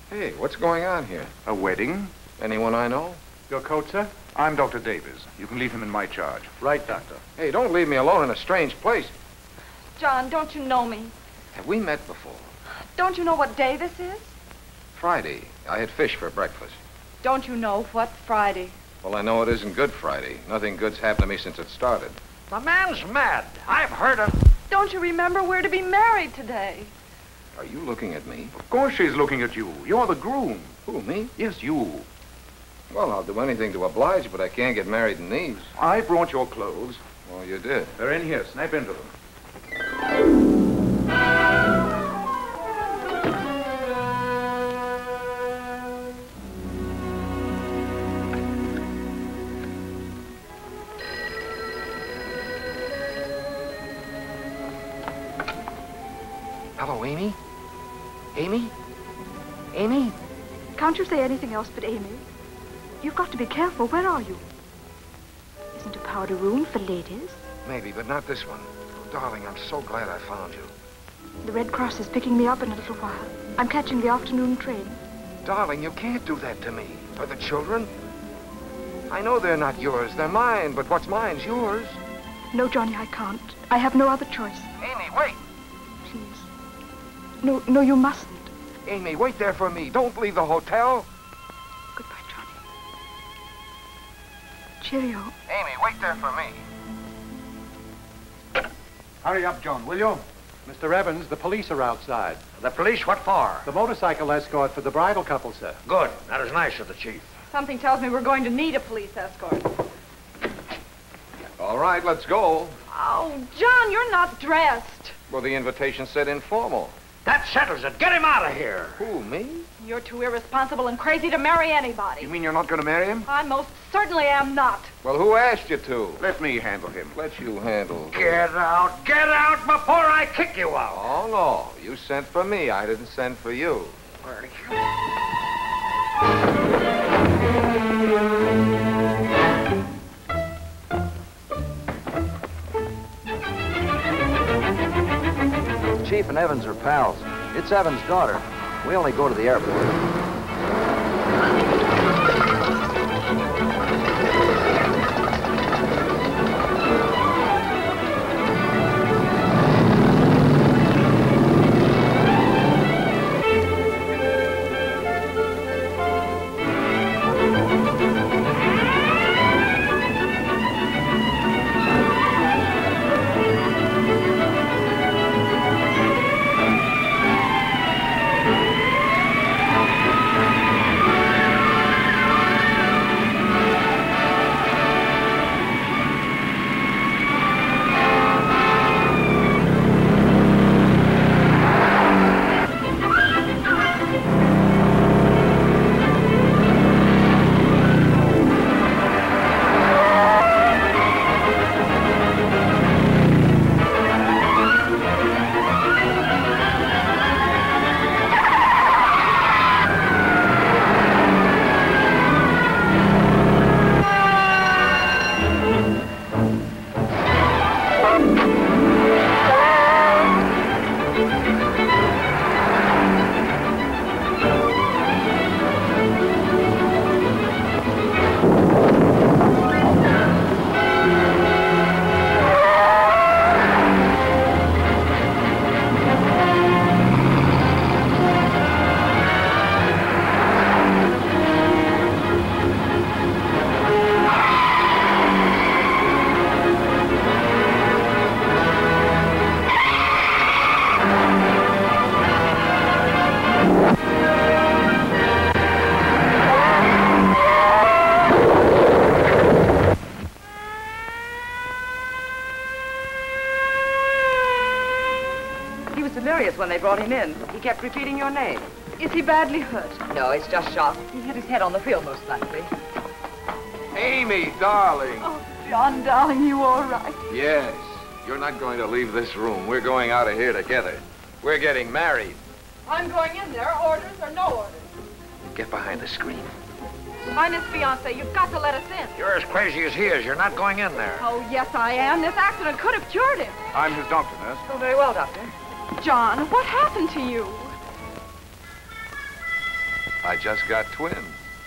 Hey, what's going on here? A wedding? Anyone I know? Your coat, sir? I'm Doctor Davies. You can leave him in my charge. Right, Doctor. Hey, don't leave me alone in a strange place. John, don't you know me? Have we met before? Don't you know what day this is? Friday. I had fish for breakfast. Don't you know what Friday? Well, I know it isn't Good Friday. Nothing good's happened to me since it started. The man's mad. I've heard of... Don't you remember we're to be married today? Are you looking at me? Of course she's looking at you. You're the groom. Who, me? Yes, you. Well, I'll do anything to oblige, but I can't get married in these. I brought your clothes. Well, you did. They're in here. Snap into them. Hello, Amy? Amy? Amy? Can't you say anything else but Amy? You've got to be careful. Where are you? Isn't a powder room for ladies? Maybe, but not this one. Oh, darling, I'm so glad I found you. The Red Cross is picking me up in a little while. I'm catching the afternoon train. Darling, you can't do that to me. Or the children. I know they're not yours. They're mine, but what's mine's yours. No, Johnny, I can't. I have no other choice. Amy, wait. Please. No, no, you mustn't. Amy, wait there for me. Don't leave the hotel. Cheerio. Amy, wait there for me. Hurry up, John, will you? Mister Evans, the police are outside. The police? What for? The motorcycle escort for the bridal couple, sir. Good. That is nice of the chief. Something tells me we're going to need a police escort. All right, let's go. Oh, John, you're not dressed. Well, the invitation said informal. That settles it. Get him out of here. Who, me? You're too irresponsible and crazy to marry anybody. You mean you're not going to marry him? I most certainly am not. Well, who asked you to? Let me handle him. Let you handle him. Get out. Get out before I kick you out. Oh, no. You sent for me. I didn't send for you. Chief and Evans are pals. It's Evans' daughter. We only go to the airport. when they brought him in. He kept repeating your name. Is he badly hurt? No, he's just shocked. He hit his head on the field, most likely. Amy, darling. Oh, John, darling, you all right? Yes. You're not going to leave this room. We're going out of here together. We're getting married. I'm going in there, orders or no orders. Get behind the screen. I'm his fiancée. You've got to let us in. You're as crazy as he is. You're not going in there. Oh, yes, I am. This accident could have cured him. I'm his doctor, nurse. Oh, very well, doctor. John, what happened to you? I just got twins.